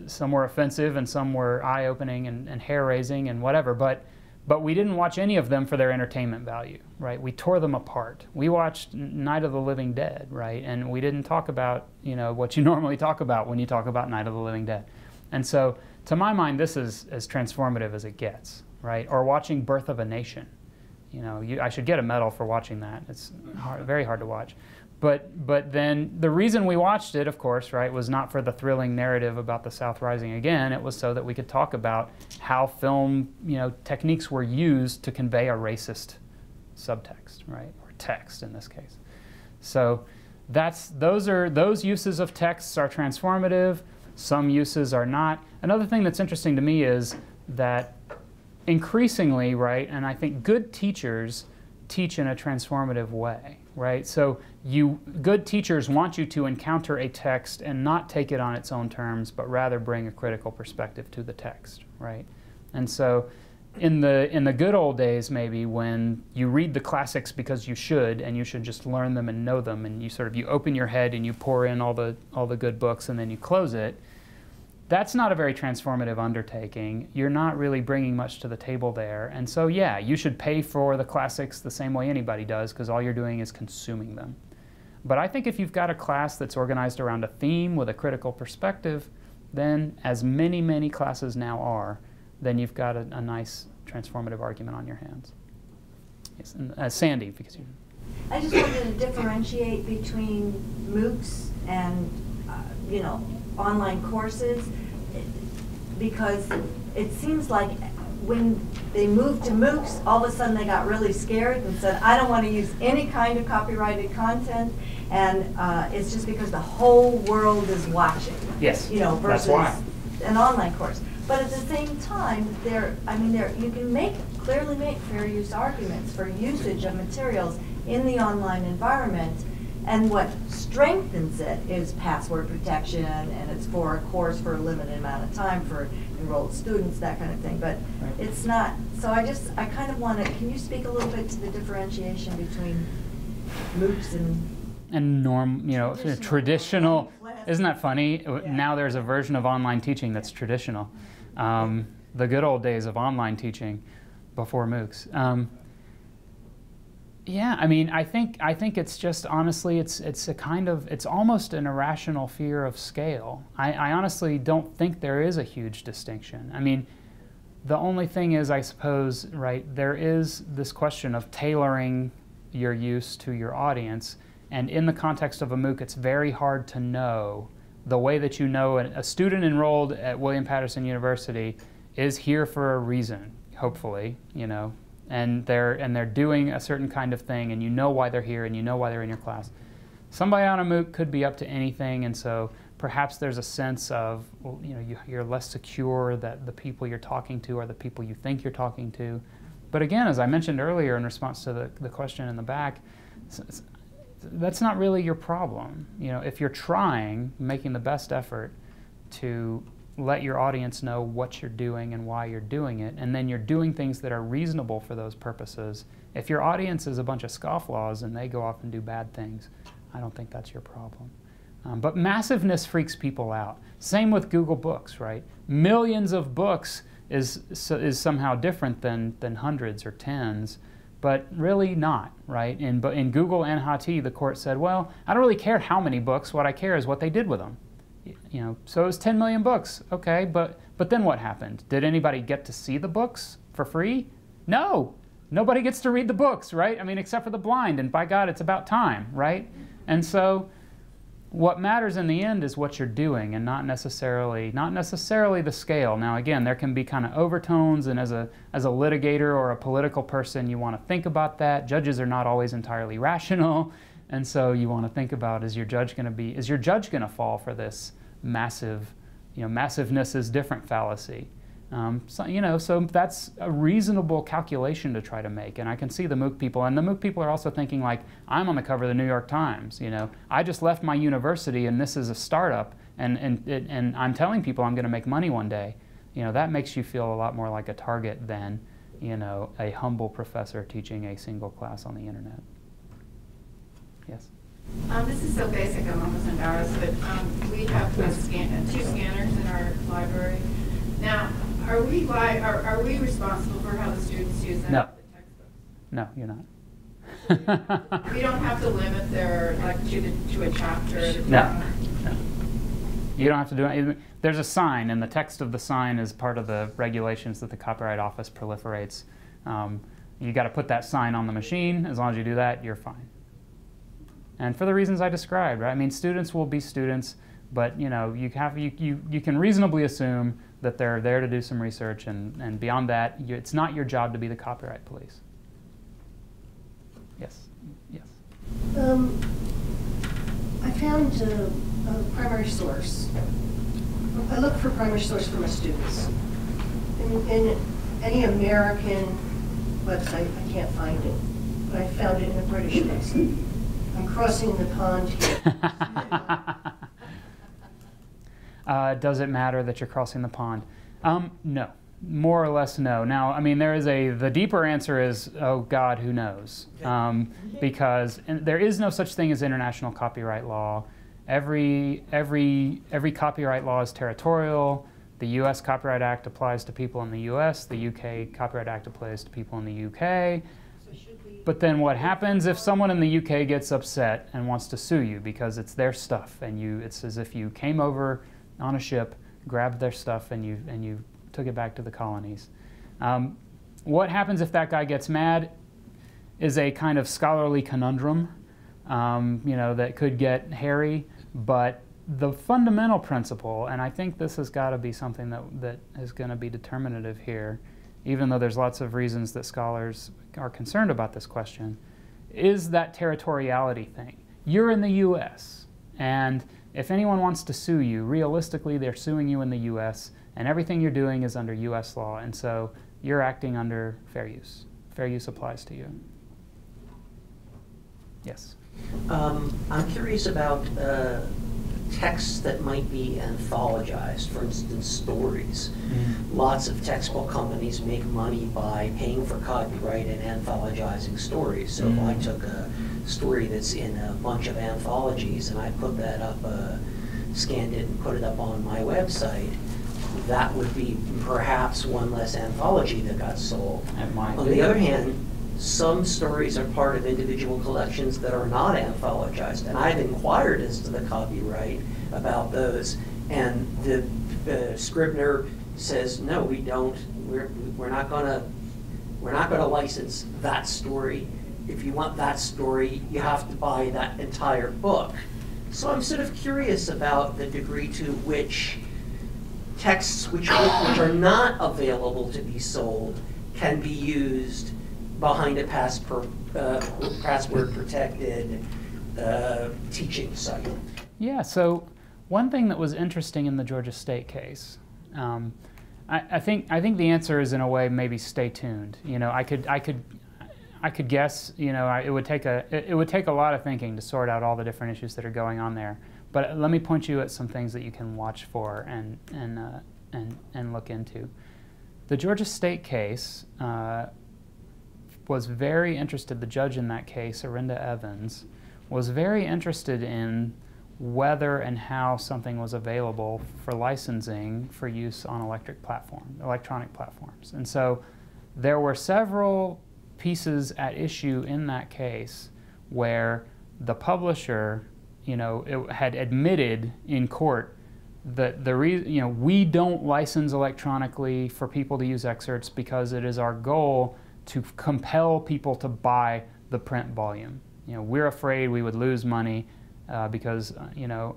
some were offensive and some were eye-opening and hair-raising and whatever. But we didn't watch any of them for their entertainment value, right? We tore them apart. We watched Night of the Living Dead, right? And we didn't talk about, what you normally talk about when you talk about Night of the Living Dead. And so, to my mind, this is as transformative as it gets, right? Or watching Birth of a Nation. I should get a medal for watching that. It's hard, very hard to watch. But then the reason we watched it, of course, right, was not for the thrilling narrative about the South Rising again. It was so that we could talk about how film, techniques were used to convey a racist subtext, right, or text in this case. So those uses of texts are transformative. Some uses are not. Another thing that's interesting to me is that increasingly, right, and I think good teachers teach in a transformative way, right? So good teachers want you to encounter a text and not take it on its own terms, but rather bring a critical perspective to the text, right? And so in the good old days, maybe, when you read the classics because you should, and you should just learn them and know them, and you open your head and you pour in all the good books and then you close it, that's not a very transformative undertaking. You're not really bringing much to the table there. And so, yeah, you should pay for the classics the same way anybody does, because all you're doing is consuming them. But I think if you've got a class that's organized around a theme with a critical perspective, then, as many, many classes now are, then you've got a nice transformative argument on your hands. Yes, and, Sandy, because you... I just wanted to differentiate between MOOCs and, online courses, because it seems like when they moved to MOOCs, all of a sudden they got really scared and said, I don't want to use any kind of copyrighted content, and it's just because the whole world is watching. Yes, versus an online course. But at the same time, you can clearly make fair use arguments for usage of materials in the online environment, and what strengthens it is password protection, and it's for a course for a limited amount of time for enrolled students, that kind of thing. But right. It's not. So I kind of want to. Can you speak a little bit to the differentiation between MOOCs and traditional? Isn't that funny? Yeah. Now there's a version of online teaching that's traditional. The good old days of online teaching before MOOCs. Yeah, I think it's just, honestly, it's almost an irrational fear of scale. I honestly don't think there is a huge distinction. The only thing is, I suppose, right, there is this question of tailoring your use to your audience. And in the context of a MOOC, it's very hard to know. The way that you know a student enrolled at William Patterson University is here for a reason, hopefully, and they're doing a certain kind of thing, and you know why they're here, and you know why they're in your class. Somebody on a MOOC could be up to anything, and so perhaps there's a sense of, you're less secure that the people you're talking to are the people you think you're talking to. But again, as I mentioned earlier in response to the question in the back, that's not really your problem. If you're trying, making the best effort to let your audience know what you're doing and why you're doing it, and then you're doing things that are reasonable for those purposes. If your audience is a bunch of scofflaws and they go off and do bad things, I don't think that's your problem. But massiveness freaks people out. Same with Google Books, right? Millions of books is somehow different than hundreds or tens, but really not, right? In Google and Hathi, the court said, well, I don't really care how many books. What I care is what they did with them. So it was 10 million books. Okay, but then what happened? Did anybody get to see the books for free? No. Nobody gets to read the books, right? Except for the blind, and by God, it's about time, right? And so what matters in the end is what you're doing, and not necessarily the scale. Now again, there can be kind of overtones, and as a litigator or a political person, you want to think about that. Judges are not always entirely rational, and so you want to think about, is your judge going to fall for this massive, massiveness is different fallacy. So that's a reasonable calculation to try to make, and I can see the MOOC people, and the MOOC people are also thinking like, I'm on the cover of the New York Times, I just left my university and this is a startup, and I'm telling people I'm going to make money one day. That makes you feel a lot more like a target than, a humble professor teaching a single class on the internet. Yes? This is so basic, I'm almost embarrassed, but we have two scanners in our library. Now, are we responsible for how the students use them? No. The textbooks? No, you're not. We don't have to limit their, to a chapter? No. You don't have to do anything. There's a sign, and the text of the sign is part of the regulations that the Copyright Office proliferates. You got to put that sign on the machine. As long as you do that, you're fine. And for the reasons I described, right? I mean, students will be students, but you can reasonably assume that they're there to do some research, and beyond that, it's not your job to be the copyright police. Yes, yes. I found a primary source. I look for primary source for my students. In any American website, I can't find it, but I found it in a British website. I'm crossing the pond here. Does it matter that you're crossing the pond? No, more or less no. Now, I mean, the deeper answer is, oh God, who knows? Because there is no such thing as international copyright law. Every copyright law is territorial. The U.S. Copyright Act applies to people in the U.S. The U.K. Copyright Act applies to people in the U.K. But then what happens if someone in the UK gets upset and wants to sue you because it's their stuff, and it's as if you came over on a ship, grabbed their stuff, and you took it back to the colonies. What happens if that guy gets mad is a kind of scholarly conundrum, that could get hairy. But the fundamental principle, and I think this has got to be something that is going to be determinative here, even though there's lots of reasons that scholars are concerned about this question, is that territoriality thing. You're in the U.S., and if anyone wants to sue you, realistically, they're suing you in the U.S., and everything you're doing is under U.S. law, and so you're acting under fair use. Fair use applies to you. Yes? I'm curious about texts that might be anthologized, for instance, stories. Mm-hmm. Lots of textbook companies make money by paying for copyright and anthologizing stories. So mm-hmm. if I took a story that's in a bunch of anthologies and I put that up, scanned it and put it up on my website, that would be perhaps one less anthology that got sold. On the other hand, some stories are part of individual collections that are not anthologized, and I've inquired as to the copyright about those, and the Scribner says, no, we don't. We're not going to license that story. If you want that story, you have to buy that entire book. So I'm sort of curious about the degree to which texts which are not available to be sold can be used behind a password-protected teaching site. Yeah, so one thing that was interesting in the Georgia State case, I think the answer is in a way maybe stay tuned. I could guess. It would take a lot of thinking to sort out all the different issues that are going on there. But let me point you at some things that you can watch for and look into. The Georgia State case. Was very interested, the judge in that case, Arinda Evans, was very interested in whether and how something was available for licensing for use on electronic platforms. And so there were several pieces at issue in that case where the publisher, had admitted in court that we don't license electronically for people to use excerpts because it is our goal to compel people to buy the print volume. We're afraid we would lose money because, you know,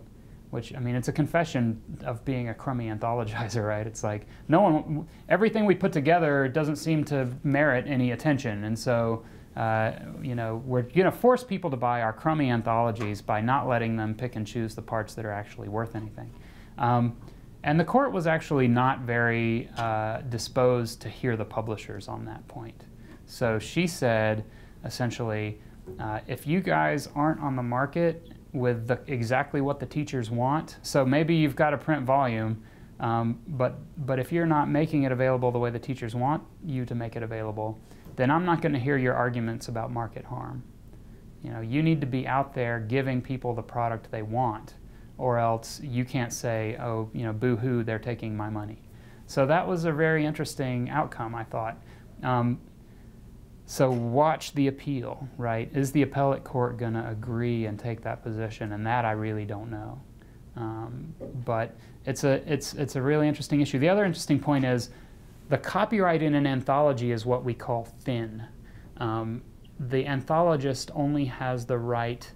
which, I mean, it's a confession of being a crummy anthologizer, right? It's like, no one, everything we put together doesn't seem to merit any attention. And so, you know, we're going to force people to buy our crummy anthologies by not letting them pick and choose the parts that are actually worth anything. And the court was actually not very disposed to hear the publishers on that point. So she said, essentially, if you guys aren't on the market with exactly what the teachers want, so maybe you've got a print volume, but if you're not making it available the way the teachers want you to make it available, then I'm not going to hear your arguments about market harm. You know, you need to be out there giving people the product they want, or else you can't say, oh, you know, boo-hoo, they're taking my money. So that was a very interesting outcome, I thought. So watch the appeal, right? Is the appellate court going to agree and take that position? And that I really don't know. But it's a really interesting issue. The other interesting point is the copyright in an anthology is what we call thin. The anthologist only has the right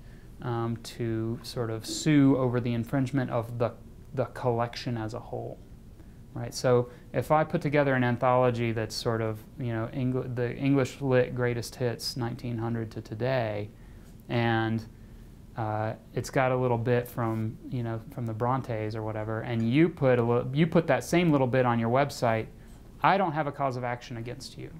to sort of sue over the infringement of the collection as a whole. Right, so if I put together an anthology that's sort of, you know, the English Lit Greatest Hits 1900 to today, and it's got a little bit from, you know, from the Brontes or whatever, and you put that same little bit on your website, I don't have a cause of action against you.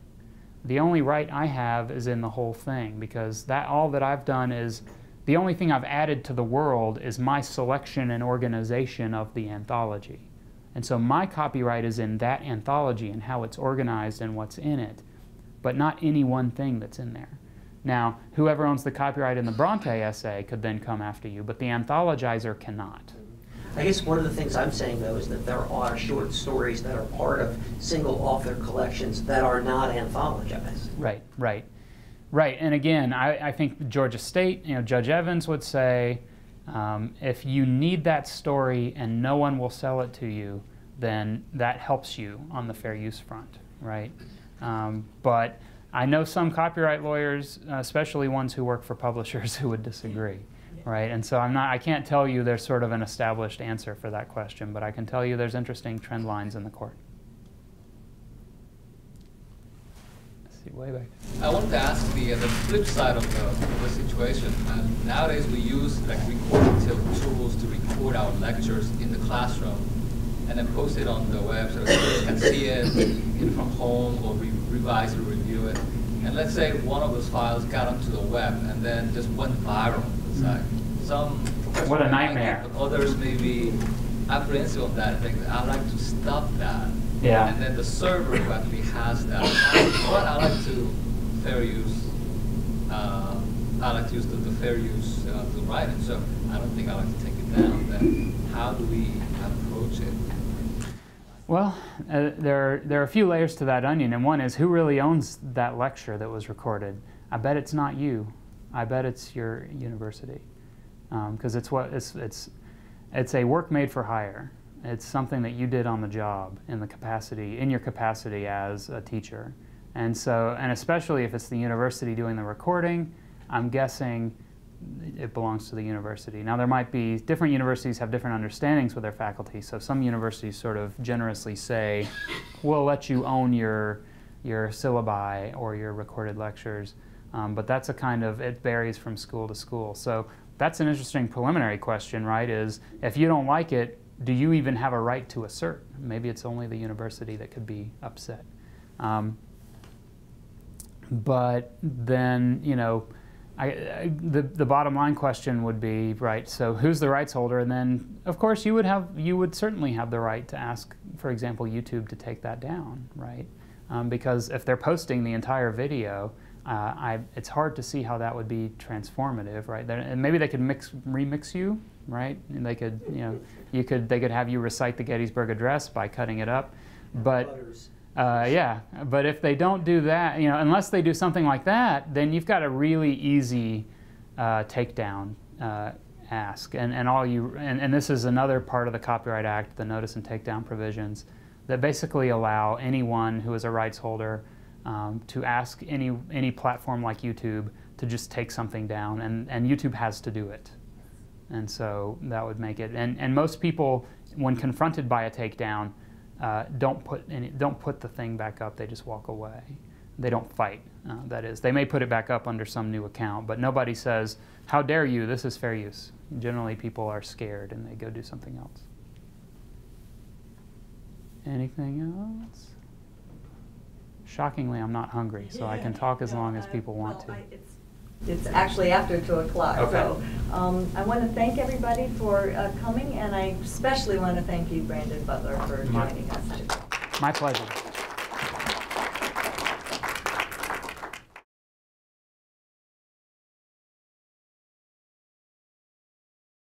The only right I have is in the whole thing, because that all that I've done is the only thing I've added to the world is my selection and organization of the anthology. And so my copyright is in that anthology and how it's organized and what's in it, but not any one thing that's in there. Now, whoever owns the copyright in the Bronte essay could then come after you, but the anthologizer cannot. I guess one of the things I'm saying, though, is that there are short stories that are part of single author collections that are not anthologized. Right, right, right. And again, I think Georgia State, you know, Judge Evans would say, if you need that story and no one will sell it to you, then that helps you on the fair use front, right? But I know some copyright lawyers, especially ones who work for publishers, who would disagree, right? And so I can't tell you there's sort of an established answer for that question, but I can tell you there's interesting trend lines in the court. Way back. I wanted to ask the flip side of the situation. Nowadays we use like recording tools to record our lectures in the classroom and then post it on the web so students can see it from home or revise or review it. And let's say one of those files got onto the web and then just went viral. It's like what a nightmare. Others may be apprehensive of that and think, I'd like to stop that. Yeah. And then the server who actually has that. What I like to fair use, I like to use the fair use to write it. So I don't think I like to take it down. Then how do we approach it? Well, there are a few layers to that onion, and one is who really owns that lecture that was recorded. I bet it's not you. I bet it's your university, because it's a work made for hire. It's something that you did on the job in your capacity as a teacher. And so, and especially if it's the university doing the recording, I'm guessing it belongs to the university. Now there might be, different universities have different understandings with their faculty, so some universities sort of generously say, we'll let you own your syllabi or your recorded lectures, but that's a kind of, it varies from school to school. So that's an interesting preliminary question, right, is if you don't like it, do you even have a right to assert? Maybe it's only the university that could be upset. But then, you know, the bottom line question would be, right, so who's the rights holder? And then, of course, you would certainly have the right to ask, for example, YouTube to take that down, right? Because if they're posting the entire video, it's hard to see how that would be transformative, right? And maybe they could remix you, right? And they could, you know, they could have you recite the Gettysburg Address by cutting it up, but yeah. But if they don't do that, you know, unless they do something like that, then you've got a really easy takedown ask. And this is another part of the Copyright Act, the notice and takedown provisions, that basically allow anyone who is a rights holder to ask any platform like YouTube to just take something down, and YouTube has to do it. And so that would make it. And most people, when confronted by a takedown, don't put the thing back up. They just walk away. They don't fight. That is, they may put it back up under some new account, but nobody says, "How dare you? This is fair use." Generally, people are scared and they go do something else. Anything else? Shockingly, I'm not hungry, so I can talk as long as people want to. It's actually after 2 o'clock. Okay. So I want to thank everybody for coming, and I especially want to thank you, Brandon Butler, for joining us. My pleasure.